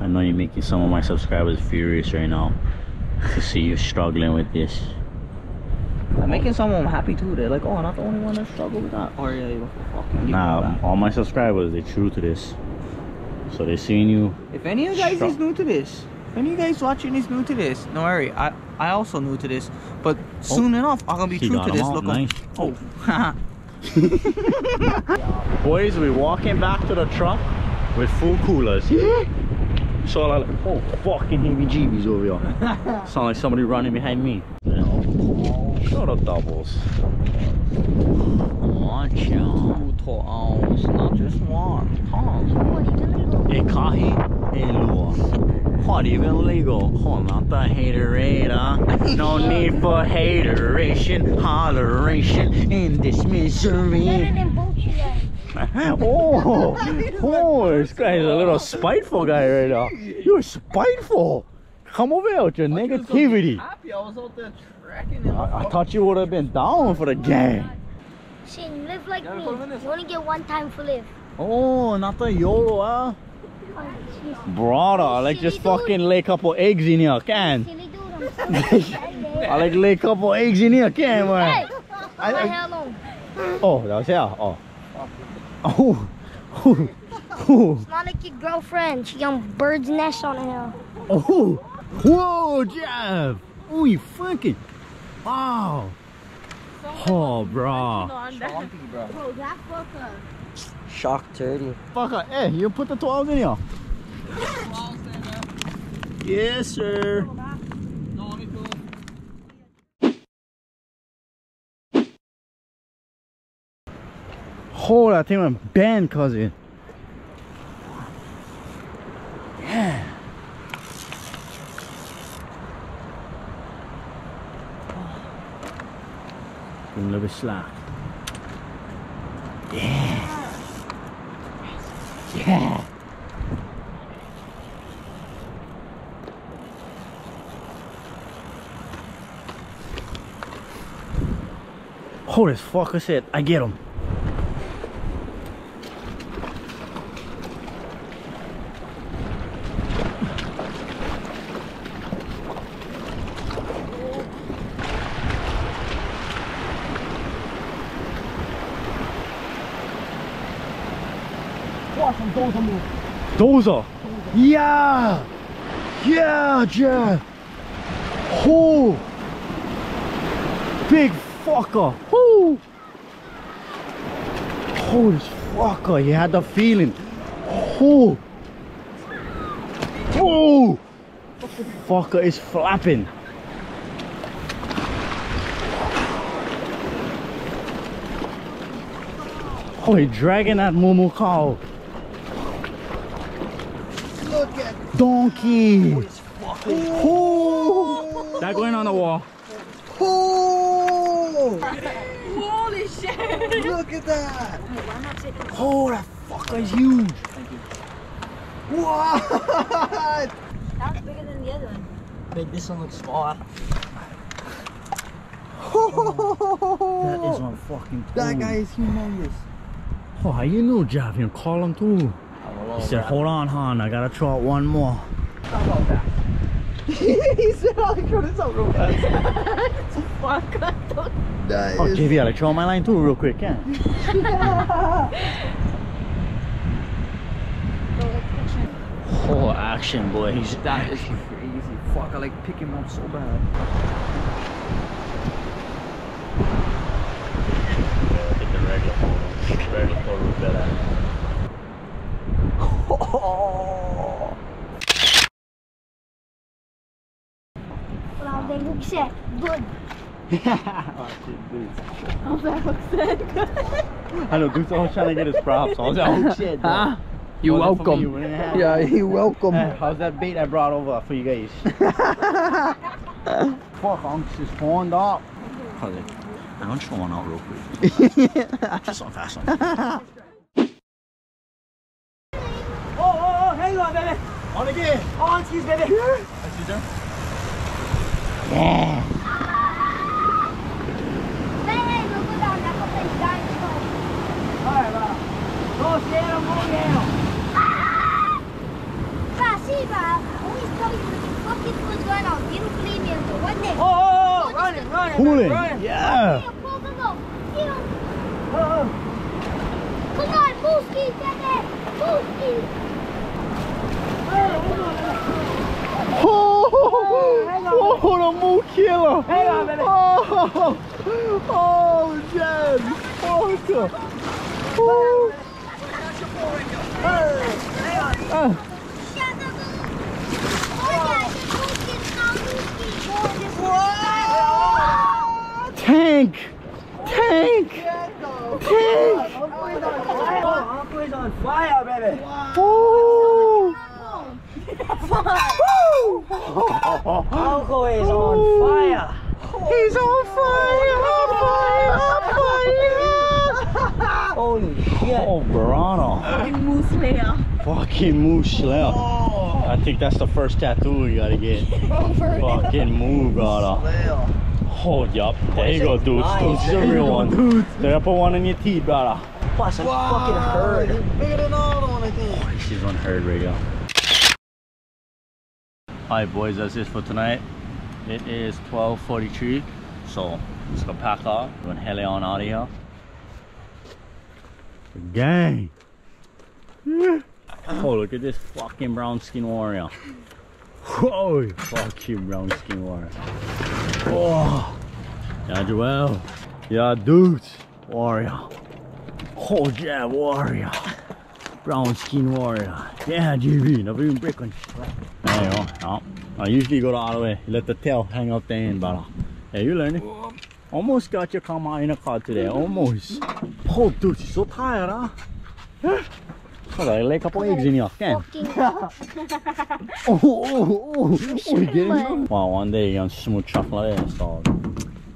I know you're making some of my subscribers furious right now to see you struggling with this. I'm making some of them happy too. They're like, oh, I'm not the only one that struggled with that. Or yeah, you fucking nah, all my subscribers, they're true to this. So they're seeing you. If any of you guys is new to this, if any of you guys watching is new to this, no worry. I also new to this, but soon enough, I'm gonna be true to this. Look, nice. Boys, we're walking back to the truck with full coolers. So I'm like, oh, fucking heebie-jeebies over here. Sound like somebody running behind me. Show the doubles. Watch out. 2 hours, not just one. Hey, Kahi. Hey, Lua. What even legal? Oh, not the haterator. No need for hateration, holleration, in this misery. Oh, this guy is a little spiteful guy right now. You're spiteful. Come over here with your negativity. I thought you would have been down for the game. Shane, live like me. You only get one time to live. Oh, not the YOLO, huh? Brother, I like just fucking lay a couple eggs in here, can? I like lay a couple eggs in here, can, man? Oh, that was here. Oh. Oh, it's not like your girlfriend. She young bird's nest on the hill. Oh, whoa, Jeff. Oh, you fucking. Wow. Oh, bro. Shonky, bro. Bro, that fucker. Shock 30. Fucker, hey, you put the 12 in here. Yes, sir. Hold that thing went banned, cousin. Yeah. Give him a little bit slack. Yeah. Yeah. Holy fuck, I said, I get him. płacą, dozo mu. Dozo? Yeah! Yeah, yeah! Whoo! Big fucker! Whoo! Holy fucker, he had the feeling. Whoo! Whoa! Fucker is flapping. Oh, he's dragging that mumu cow. Look at donkey. Oh. That going on the wall. Oh. Holy shit! Look at that. Oh, that fucker is huge. What? That's bigger than the other one. Wait, this one looks smaller. Oh. That is one fucking. Cool. That guy is humongous. Oh, how you know, Javian? Call him too. He said, hold on, hon, I gotta try one more. How about that? He said, I'll throw this out real fast. Oh, JV, I'll throw my line too real quick, yeah? Whole action, boy. That is crazy. Fuck, I like pick him up so bad. Oh. I know Goose was trying to get his props. I was like, oh shit, bro. Huh? You're welcome. You, yeah, you're welcome. How's that bait I brought over for you guys? Fuck, I'm just horned up. I'm gonna throw one out real quick. Just on fast one. Oh, hang on, baby. On again. On, excuse baby. That's you done. Yeah. Alright, bro. Go stay on one now. What's going on? You don't believe me until one day. Oh, running, running. Pulling. Running. Yeah. Come on, full speed, baby! Full speed! Oh, what a moo killer! Hang on, baby! Oh, oh, Jen! Oh, God! Oh. Hang on! What? Tank! Tank! Tank! Uncle's on fire, baby! Woo! Uncle is on fire! He's on fire! On fire! On fire! Holy shit! Oh, Brano! Fucking moose layer! Fucking moose layer! I think that's the first tattoo we gotta get. Fucking move, brother. Oh, yup. There you go, dudes. Nice. Dudes is a real one. Dudes. They're gonna put one in your teeth, brother. Plus, wow, fucking herd. It's bigger than all the one, I think. Oh, she's on herd radio. Alright, boys, that's it for tonight. It is 12:43, so let's go pack up. We're gonna heli on out of here. The gang. Yeah. Oh, look at this fucking brown skin warrior. Holy fucking brown skin warrior. Oh, yeah, Joel. Yeah, dudes. Warrior. Oh, yeah, warrior. Brown skin warrior. Yeah, GB. Never even break one. There you go. Yeah. I usually go the other way. Let the tail hang out the end, brother. Yeah, you learning? Almost got your karma in a car today. Almost. Oh, dude, you're so tired, huh? Huh? I gotta lay a couple eggs in here, can? Oh, oh, oh, oh, you getting it? Wow, one day you're gonna smooth chocolate ass, dog.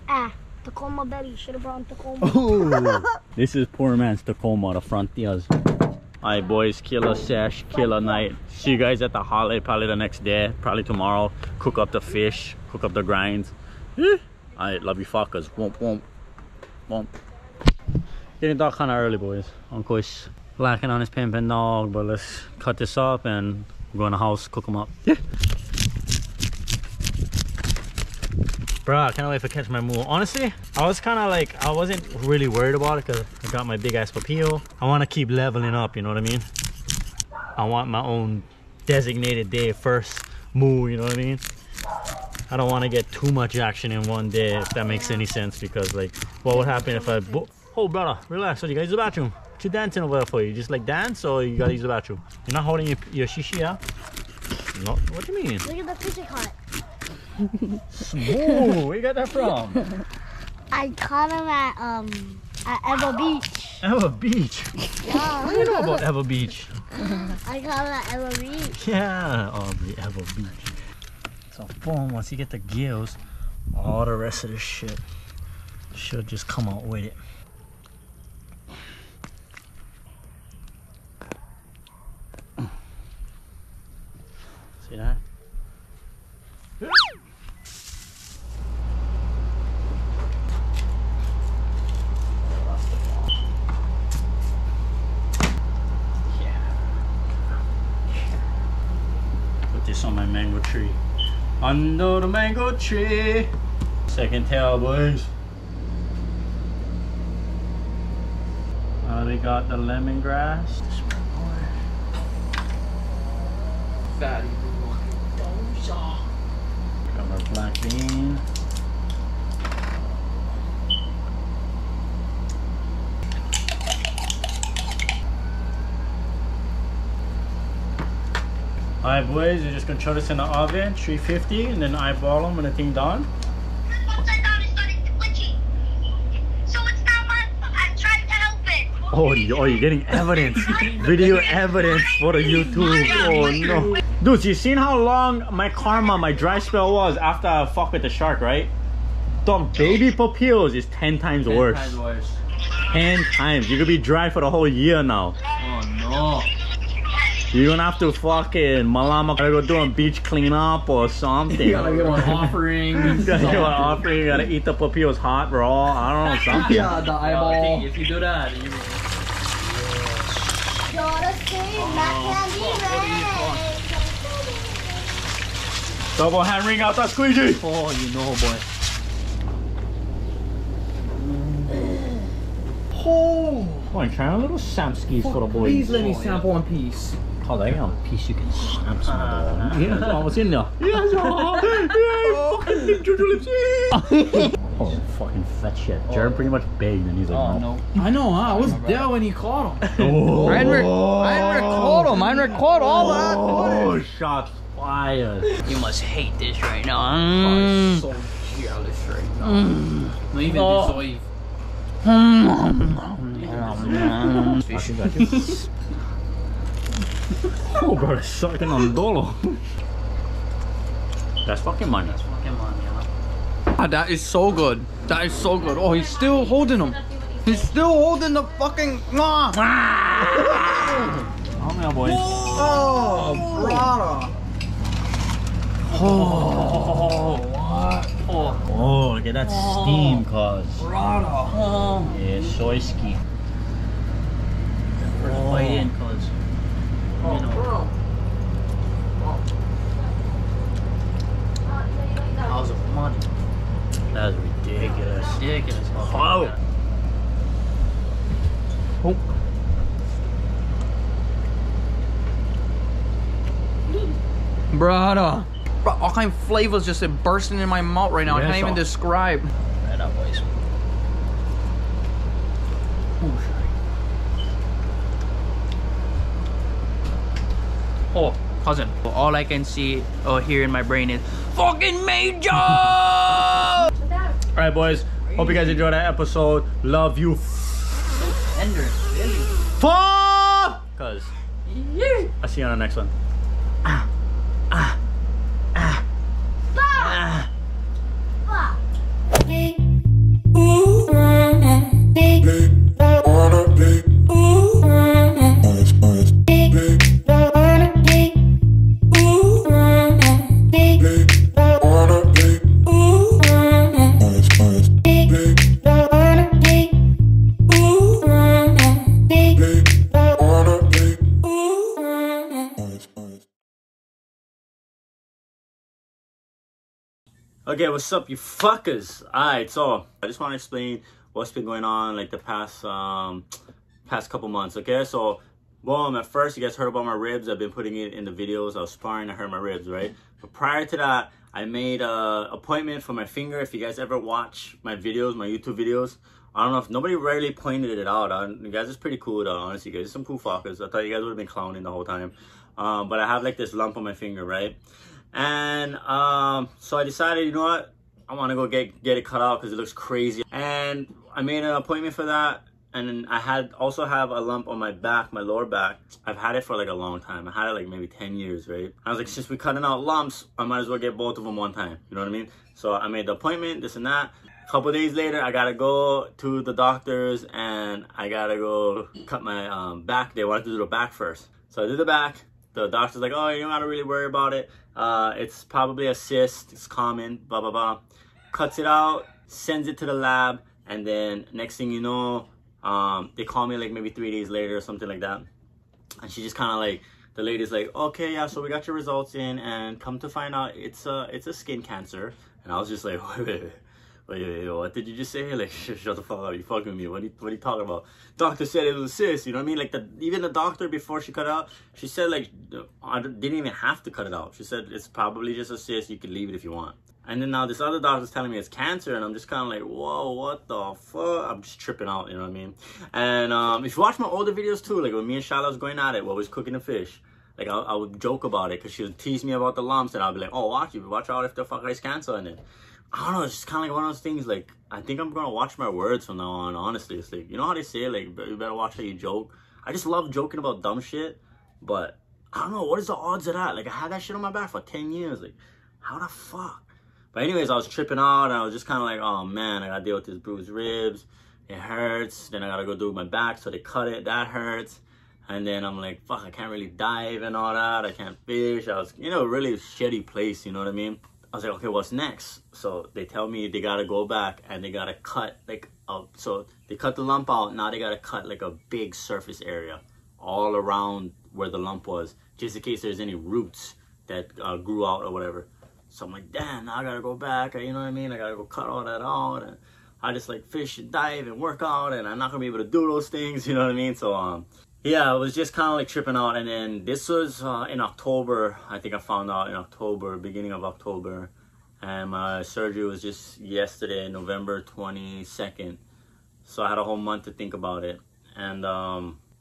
Ah, Tacoma belly, should've brought Tacoma. Oh, this is poor man's Tacoma, the frontiers. Alright, boys, killer sesh, killer night. See you guys at the holiday, probably the next day, probably tomorrow. Cook up the fish, cook up the grinds. Alright, love you fuckers. Womp, womp, womp. Getting dark kinda early, boys. Uncle is lacking on his pimpin' dog, but let's cut this up and go in the house, cook them up. Yeah. Bro, I can't wait for catch my moo. Honestly, I was kind of like, I wasn't really worried about it because I got my big ass papio. I want to keep leveling up, you know what I mean? I want my own designated day of first move, you know what I mean? I don't want to get too much action in one day, if that makes any sense, because like, what would happen if I... Oh, brother, relax, so you gotta use the bathroom. What you dancing over there for? You just like dance, or you gotta use the bathroom? You're not holding your shishi out? No, what do you mean? Look at the picture caught. Whoa, where you got that from? I caught him at Eva Beach. Eva Beach? Yeah. What do you know about Eva Beach? I caught him at Eva Beach. Yeah, oh, the Eva Beach. So boom, once you get the gills, all the rest of this shit should just come out with it. See that? Put this on my mango tree. Under the mango tree. Second tail, boys. They got the lemongrass. Fatty. Got my black bean. Alright boys, you're just going to throw this in the oven, 350, and then eyeball them when the thing done. Oh, you're getting evidence. Video evidence for the YouTube. Oh no. Dudes, you seen how long my karma, my dry spell was after I fucked with the shark, right? The baby papios is 10 times worse. 10 times worse. 10 times. You could be dry for the whole year now. Oh no. You're gonna have to fucking malama, gotta go do a beach cleanup or something. You gotta get one offering. You gotta get one offering, you gotta eat the papios hot, raw, I don't know, something. Yeah, the eyeball. Okay, if you do that, you... Oh. Double hand ring out that squeegee! Oh, you know, boy. Oh! Come on, try a little samskis for the boys. Please let me sample one piece. Oh, there you go. Piece you can snap some of the yeah, what's in there? Yeah, fucking lip juju lips. Oh, fucking fat shit. Jared pretty much begged and he's like, oh, no. I know, huh? I was there when he caught him. Oh. I record all that. Oh, shots fired. You must hate this right now. I'm so jealous right now. Not even this wave. Oh, bro, it's sucking on Dolo. That's fucking mine. That's fucking mine, yeah. Ah, that is so good. That is so good. Oh, he's still holding him. He's still holding the fucking. Oh, my boy. Oh, brother. Oh, what? Oh, look at that steam, cause. Brother. Oh. Yeah, soy ski. First bite in, cause. Oh, you know. Bro. Oh. How's it money? That's ridiculous. Ridiculous. Oh. Okay. Oh. Brother. Bro, all kind of flavors just bursting in my mouth right now. Yeah, I can't even describe. Right up, boys. Ooh. Oh, cousin. All I can see or hear in my brain is fucking major! Alright, boys. Hope you guys enjoyed that episode. Love you. Ender. Cuz. I'll see you on the next one. Okay, what's up, you fuckers? Alright, so I just want to explain what's been going on like the past couple months. Okay, so Boom, at first you guys heard about my ribs. I've been putting it in the videos. I was sparring, I hurt my ribs, right? But prior to that, I made an appointment for my finger. If you guys ever watch my videos, my YouTube videos, I don't know if nobody really pointed it out. You guys is pretty cool though, honestly, you guys are some cool fuckers. I thought you guys would have been clowning the whole time. But I have like this lump on my finger, right? And so I decided, you know what? I want to go get it cut out because it looks crazy. And I made an appointment for that. And then I also have a lump on my back, my lower back. I've had it for like a long time. I had it like maybe 10 years, right? I was like, since we're cutting out lumps, I might as well get both of them one time. You know what I mean? So I made the appointment, this and that. A couple days later, I gotta go to the doctor's and I gotta go cut my back. They wanted to do the back first. So I did the back. The doctor's like, oh, you don't gotta really worry about it. It's probably a cyst. It's common, blah, blah, blah. Cuts it out, sends it to the lab. And then next thing you know, they call me like maybe 3 days later or something like that, and she just kind of like, the lady's like, okay, yeah, so we got your results in, and come to find out it's a skin cancer. And I was just like, wait, what did you just say? Like, shut the fuck up, you fucking with me. What are you talking about? Doctor said it was a cyst. You know what I mean? Like, even the doctor, before she cut it out, she said like, I didn't even have to cut it out. She said it's probably just a cyst, you can leave it if you want. And then now this other doctor's telling me it's cancer, and I'm just kind of like, whoa, what the fuck? I'm just tripping out, you know what I mean? And if you watch my older videos too, like when me and Shala was going at it, while we was cooking the fish, like I would joke about it because she would tease me about the lumps, and I'd be like, oh, watch out if the fuck is cancer in it. I don't know, it's just kind of like one of those things, like, I think I'm going to watch my words from now on, honestly. It's like, you know how they say, like, you better watch how you joke? I just love joking about dumb shit, but I don't know, what is the odds of that? Like, I had that shit on my back for 10 years, like, how the fuck? But anyways, I was tripping out, and I was just kind of like, oh man, I gotta deal with this bruised ribs. It hurts. Then I gotta go do my back, so they cut it. That hurts. And then I'm like, fuck, I can't really dive and all that. I can't fish. I was, you know, really shitty place, you know what I mean? I was like, okay, what's next? So they tell me they gotta go back, and they gotta cut, like, so they cut the lump out. Now they gotta cut, like, a big surface area all around where the lump was, just in case there's any roots that grew out or whatever. So I'm like, damn, now I gotta go back, you know what I mean? I gotta go cut all that out, and I just like fish and dive and work out, and I'm not gonna be able to do those things, you know what I mean? So yeah, I was just kind of like tripping out. And then this was in October, I think I found out in October, beginning of October, and my surgery was just yesterday, November 22nd. So I had a whole month to think about it. And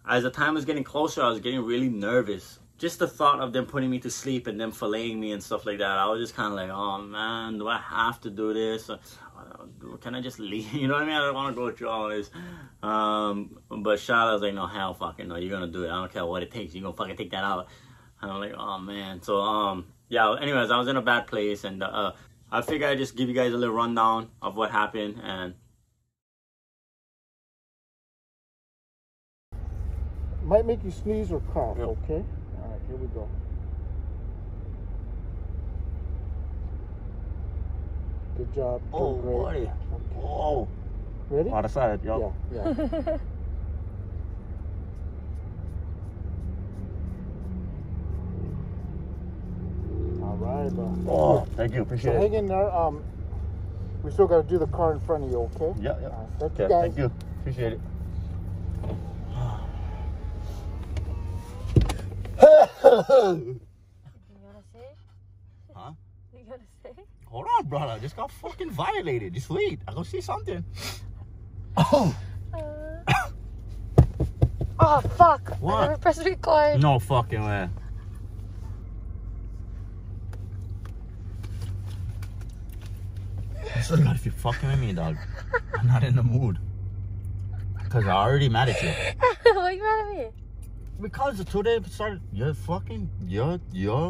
as the time was getting closer, I was getting really nervous. Just the thought of them putting me to sleep and them filleting me and stuff like that, I was just kind of like, oh man, do I have to do this? Can I just leave? You know what I mean? I don't want to go through all this. But Shala was like, no, hell fucking no, you're going to do it. I don't care what it takes. You're going to fucking take that out. And I'm like, oh man. So, yeah, anyways, I was in a bad place. And I figured I'd just give you guys a little rundown of what happened. And might make you sneeze or cough, yep. Okay? Here we go. Good job. Oh, boy. Okay. Oh. Ready? Out of sight, y'all. Yeah. Yeah. All right, bro. Oh, thank you. Appreciate it. Hang in there. We still got to do the car in front of you, okay? Yeah, yeah. Right, thank you. Appreciate it. You gonna say? Huh? You gonna say? Hold on, brother. I just got fucking violated. Just wait. I go see something. Oh. Oh fuck! What? I never pressed record. No fucking way. I swear to God, if you're fucking with me, dog, I'm not in the mood. Cause I already mad at you. Why are you mad at me? Because today started, your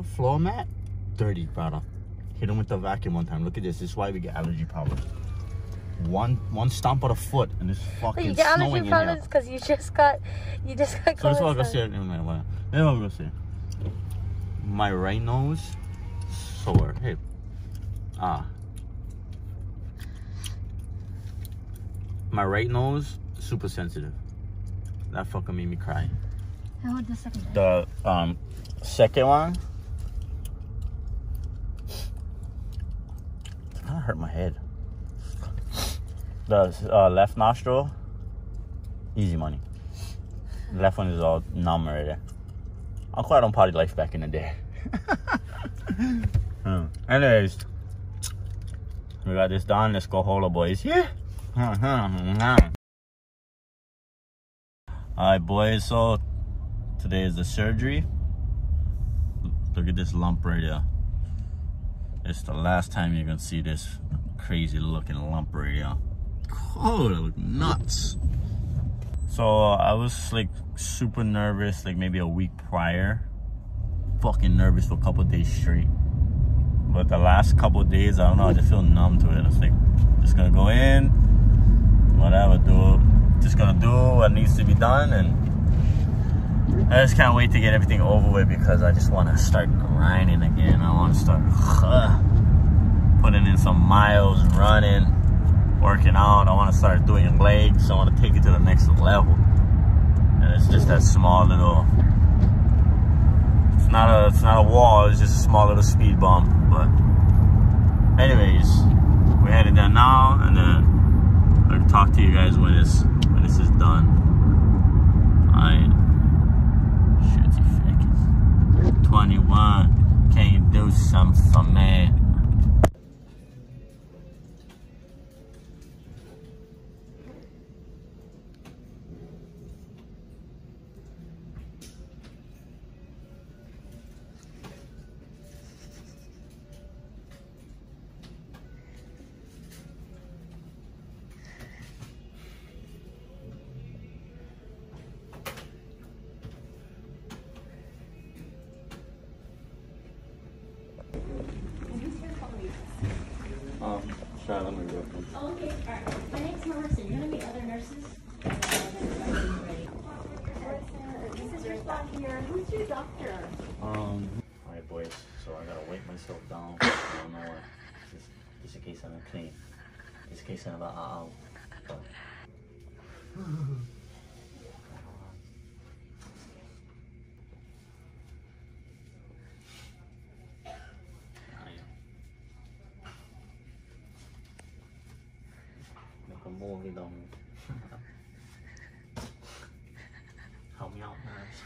floor mat dirty, brother. Hit him with the vacuum one time. Look at this. This is why we get allergy problems. One stomp of the foot and it's fucking. Wait, you get snowing allergy problems because you just got. So that's why I go see. My right nose sore. Hey, my right nose super sensitive. That fucking made me cry. How about the second one? The second one kind of hurt my head. The left nostril, easy money. The left one is all numb already. I'm quite on party life back in the day. Anyways, we got this done. Let's go holo, boys. Yeah. Alright, boys. So today is the surgery. Look at this lump right here. It's the last time you're gonna see this crazy looking lump right here. Oh, nuts. So I was like super nervous, like maybe a week prior. Fucking nervous for a couple days straight. But the last couple days, I don't know, I just feel numb to it. It's like, just gonna go in, whatever, dude. Just gonna do what needs to be done, and I just can't wait to get everything over with because I just want to start grinding again. I want to start putting in some miles, running, working out. I want to start doing legs. I want to take it to the next level. And it's just that small little, it's not a wall, it's just a small little speed bump. But anyways, we're headed there now, and then I'll talk to you guys when this is done. Alright. Shit, you fucking 21. Can you do something for me? Let me go. Oh, okay. All right. My name's Marissa. You're going to be other nurses? This is your spot here. Who's your doctor? All right, boys. So I got to weight myself down. I don't know what. Just in case I'm not clean. Just in case I'm about out. Movie long. Help me out, nurse.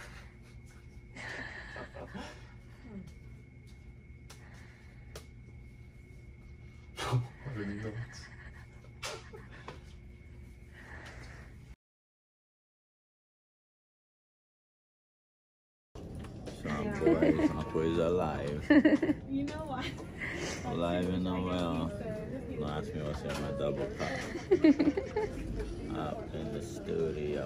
What are you doing? Some boys are alive. You know what? Alive and well. Don't ask me what's in my double cup. Up in the studio.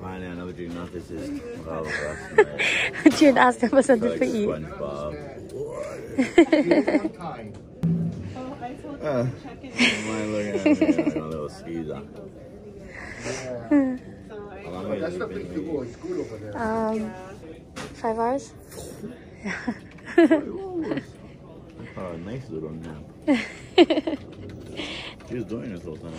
Finally, I know you know this is all of us. You'd ask them what's on the food. Oh, I told you to check it. I'm like a little Caesar. That's the place to go. It's good over there. 5 hours? Yeah. Oh, nice little nap. She was doing this whole time.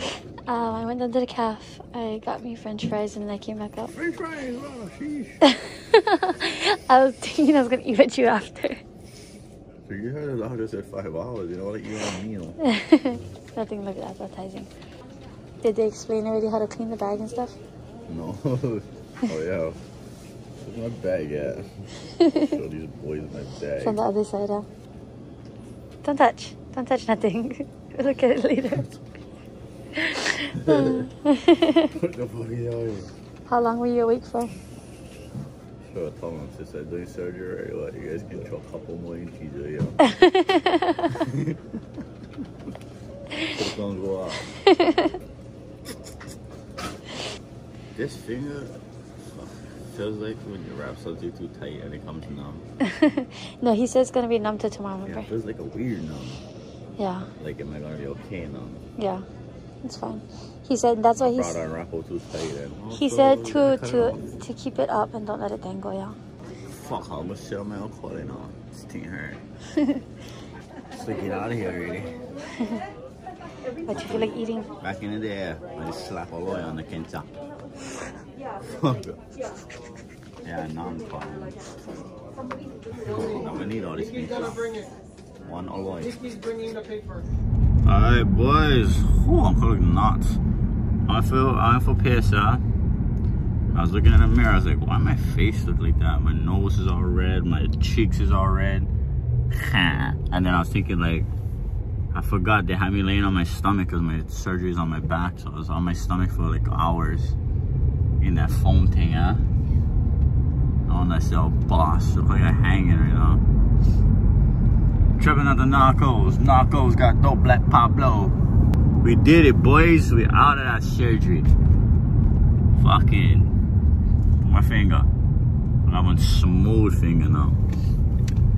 I went down to the cafe. I got me french fries and then I came back up. French fries! Oh, sheesh. I was thinking I was going to eat at you after. So you had a doctor said 5 hours. You know, like eating a meal. Nothing looked appetizing. Did they explain already how to clean the bag and stuff? No. Oh, yeah. Where's my bag at? Show these boys my bag. From the other side, huh? Don't touch. Don't touch nothing. We'll look at it later. What the fuck is that? How long were you awake for? Sure, I told them, since I'm doing surgery, right? You guys can throw a couple more inches, yeah? It's gonna go out. This finger feels like when you wrap something too tight and it comes numb. No, he says it's gonna be numb till tomorrow, remember? Yeah, it feels like a weird numb. Yeah. Like, am I gonna be okay numb? Yeah, it's fine. He said that's why he's. Too tight and he said to keep it up and don't let it dangle, yeah. Fuck, how much shit am I calling now? This thing hurt. Just like, get out of here already. But you feel like eating? Back in the day, I just slap a lawyer on the kinta. Yeah, now I'm fine. I'm gonna need all this kinta. One alloy. Nicky's bringing the paper. Alright boys, oh, I'm fucking nuts. I feel PSI. I was looking in the mirror, I was like, why my face look like that? My nose is all red, my cheeks is all red. And then I was thinking like, I forgot they had me laying on my stomach because my surgery is on my back. So I was on my stomach for like hours in that foam thing, huh? On that cell boss, look like I'm hanging right now. Tripping at the Narcos. Narcos got dope black Pablo. We did it, boys. We out of that surgery. Fucking my finger. I got one smooth finger now.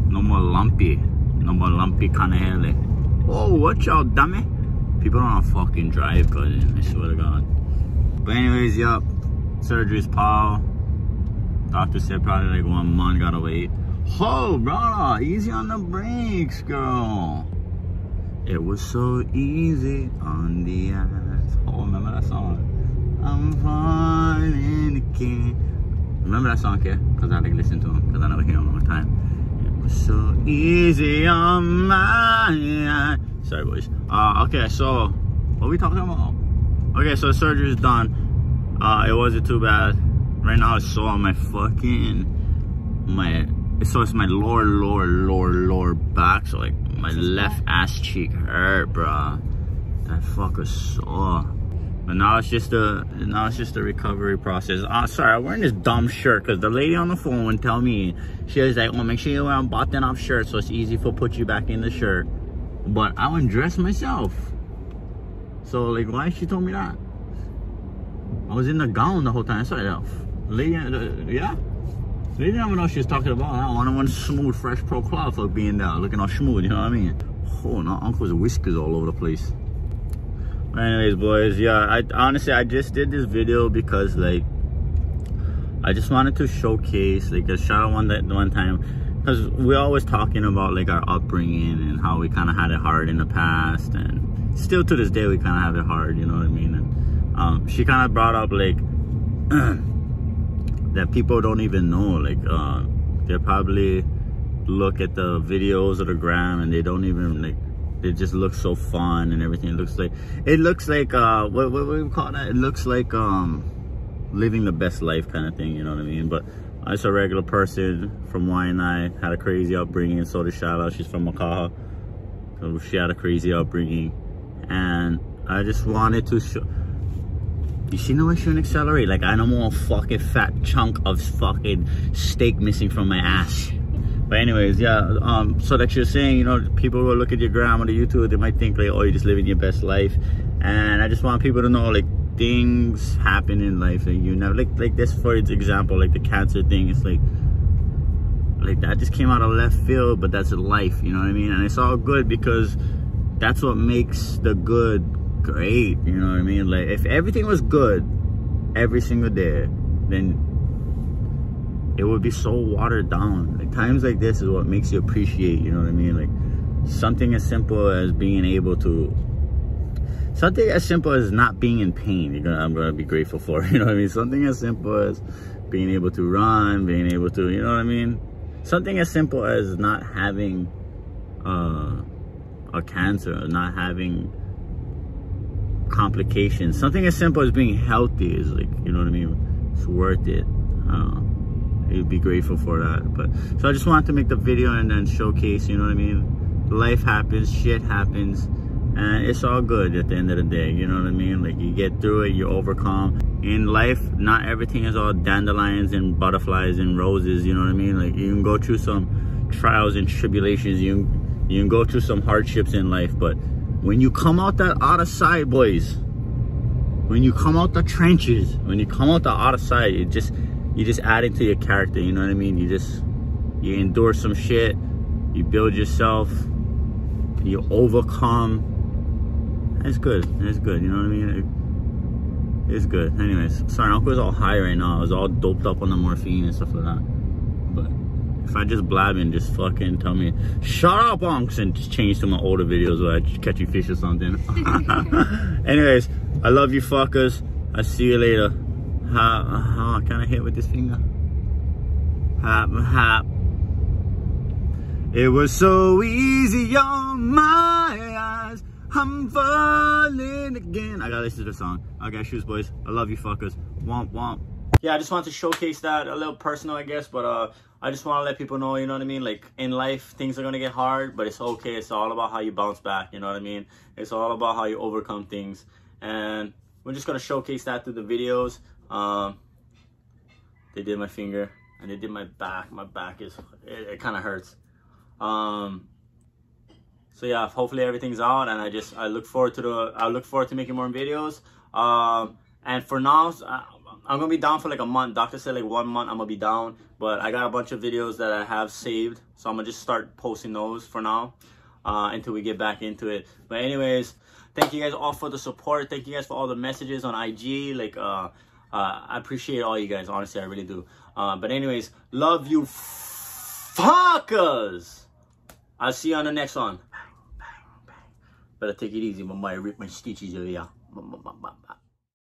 No more lumpy. No more lumpy canele. Oh, watch out, dummy. People don't fucking drive, cousin. I swear to God. But anyways, yup. Surgery's pal. Doctor said probably like 1 month. Gotta wait. Oh, brother, easy on the brakes, girl. It was so easy on the ice. Oh, remember that song? I'm falling again. Remember that song, kid? Because I like listen to him. Because I never hear him all the time. It was so easy on my ice. Sorry, boys. Okay, so what are we talking about? Okay, so surgery's done. It wasn't too bad. Right now, it's so on my fucking So it's my lower back. So like my left ass cheek hurt, bruh. That fucker sore. But now it's just the recovery process. Oh, sorry, I'm wearing this dumb shirt because the lady on the phone tell me, she was like, "Oh, make sure you wear a button-up shirt so it's easy for put you back in the shirt." But I wouldn't dress myself. So like, why she told me that? I was in the gown the whole time. Sorry, lady, yeah. They didn't even know what she was talking about. I want one smooth, fresh pro cloth for being there, looking all smooth, you know what I mean? Oh, no, uncle's whiskers all over the place. But anyways, boys, yeah, I honestly just did this video because, like, I just wanted to showcase, like, a shout out one time. Because we're always talking about, like, our upbringing and how we kind of had it hard in the past. And still to this day, we kind of have it hard, you know what I mean? And she kind of brought up, like, that people don't even know, like they probably look at the videos of the gram and they don't even like, they just look so fun and everything. It looks like what do we call that? It looks like living the best life kind of thing, you know what I mean? But I'm just a regular person from Waianae, had a crazy upbringing. So did Shala, she's from Makaha, so she had a crazy upbringing. And I just wanted to show, she know I shouldn't accelerate. Like, I know more fucking fat chunk of fucking steak missing from my ass. But anyways, yeah, so like she was saying, you know, people will look at your gram on the YouTube, they might think like, oh, you're just living your best life. And I just want people to know, like, things happen in life and you never, like this, for example, like the cancer thing, it's like that just came out of left field, but that's life, you know what I mean? And it's all good because that's what makes the good great, you know what I mean? Like, if everything was good every single day, then it would be so watered down. Like, times like this is what makes you appreciate, you know what I mean? Like, something as simple as not being in pain, I'm gonna be grateful for, you know what I mean? Something as simple as being able to run, being able to, you know what I mean? Something as simple as not having a cancer, not having complications, something as simple as being healthy is, like, you know what I mean, it's worth it. You'd be grateful for that. But so I just wanted to make the video and then showcase, you know what I mean, life happens, shit happens, and it's all good at the end of the day, you know what I mean? Like, you get through it, you overcome in life. Not everything is all dandelions and butterflies and roses, you know what I mean? Like, you can go through some trials and tribulations, you can go through some hardships in life, but when you come out that other side, boys, when you come out the trenches, when you come out the other side, you just add it to your character, you know what I mean? You endure some shit, you build yourself, you overcome. It's good, you know what I mean? It's good. Anyways, sorry, uncle's all high right now. I was all doped up on the morphine and stuff like that. If I just blabbing, just fucking tell me, shut up, unks, and just change to my older videos where I catch you fish or something. Anyways, I love you fuckers. I'll see you later. How can I hit with this finger? Hop. It was so easy on my eyes. I'm falling again. I gotta listen to the song. Okay, shoes boys. I love you fuckers. Womp womp. Yeah, I just want to showcase that. A little personal, I guess, but I just want to let people know, you know what I mean? Like, in life, things are gonna get hard, but it's okay. It's all about how you bounce back, you know what I mean? It's all about how you overcome things. And we're just gonna showcase that through the videos. They did my finger, and they did my back. My back is, it kind of hurts. So yeah, hopefully everything's out, and I look forward to making more videos. And for now, I'm gonna be down for like a month. Doctor said like 1 month I'm gonna be down, but I got a bunch of videos that I have saved, so I'm gonna just start posting those for now until we get back into it. But anyways, thank you guys all for the support. Thank you guys for all the messages on IG. Like I appreciate all you guys. Honestly, I really do. But anyways, love you fuckers. I'll see you on the next one. Better take it easy, mama. I rip my stitches, yeah.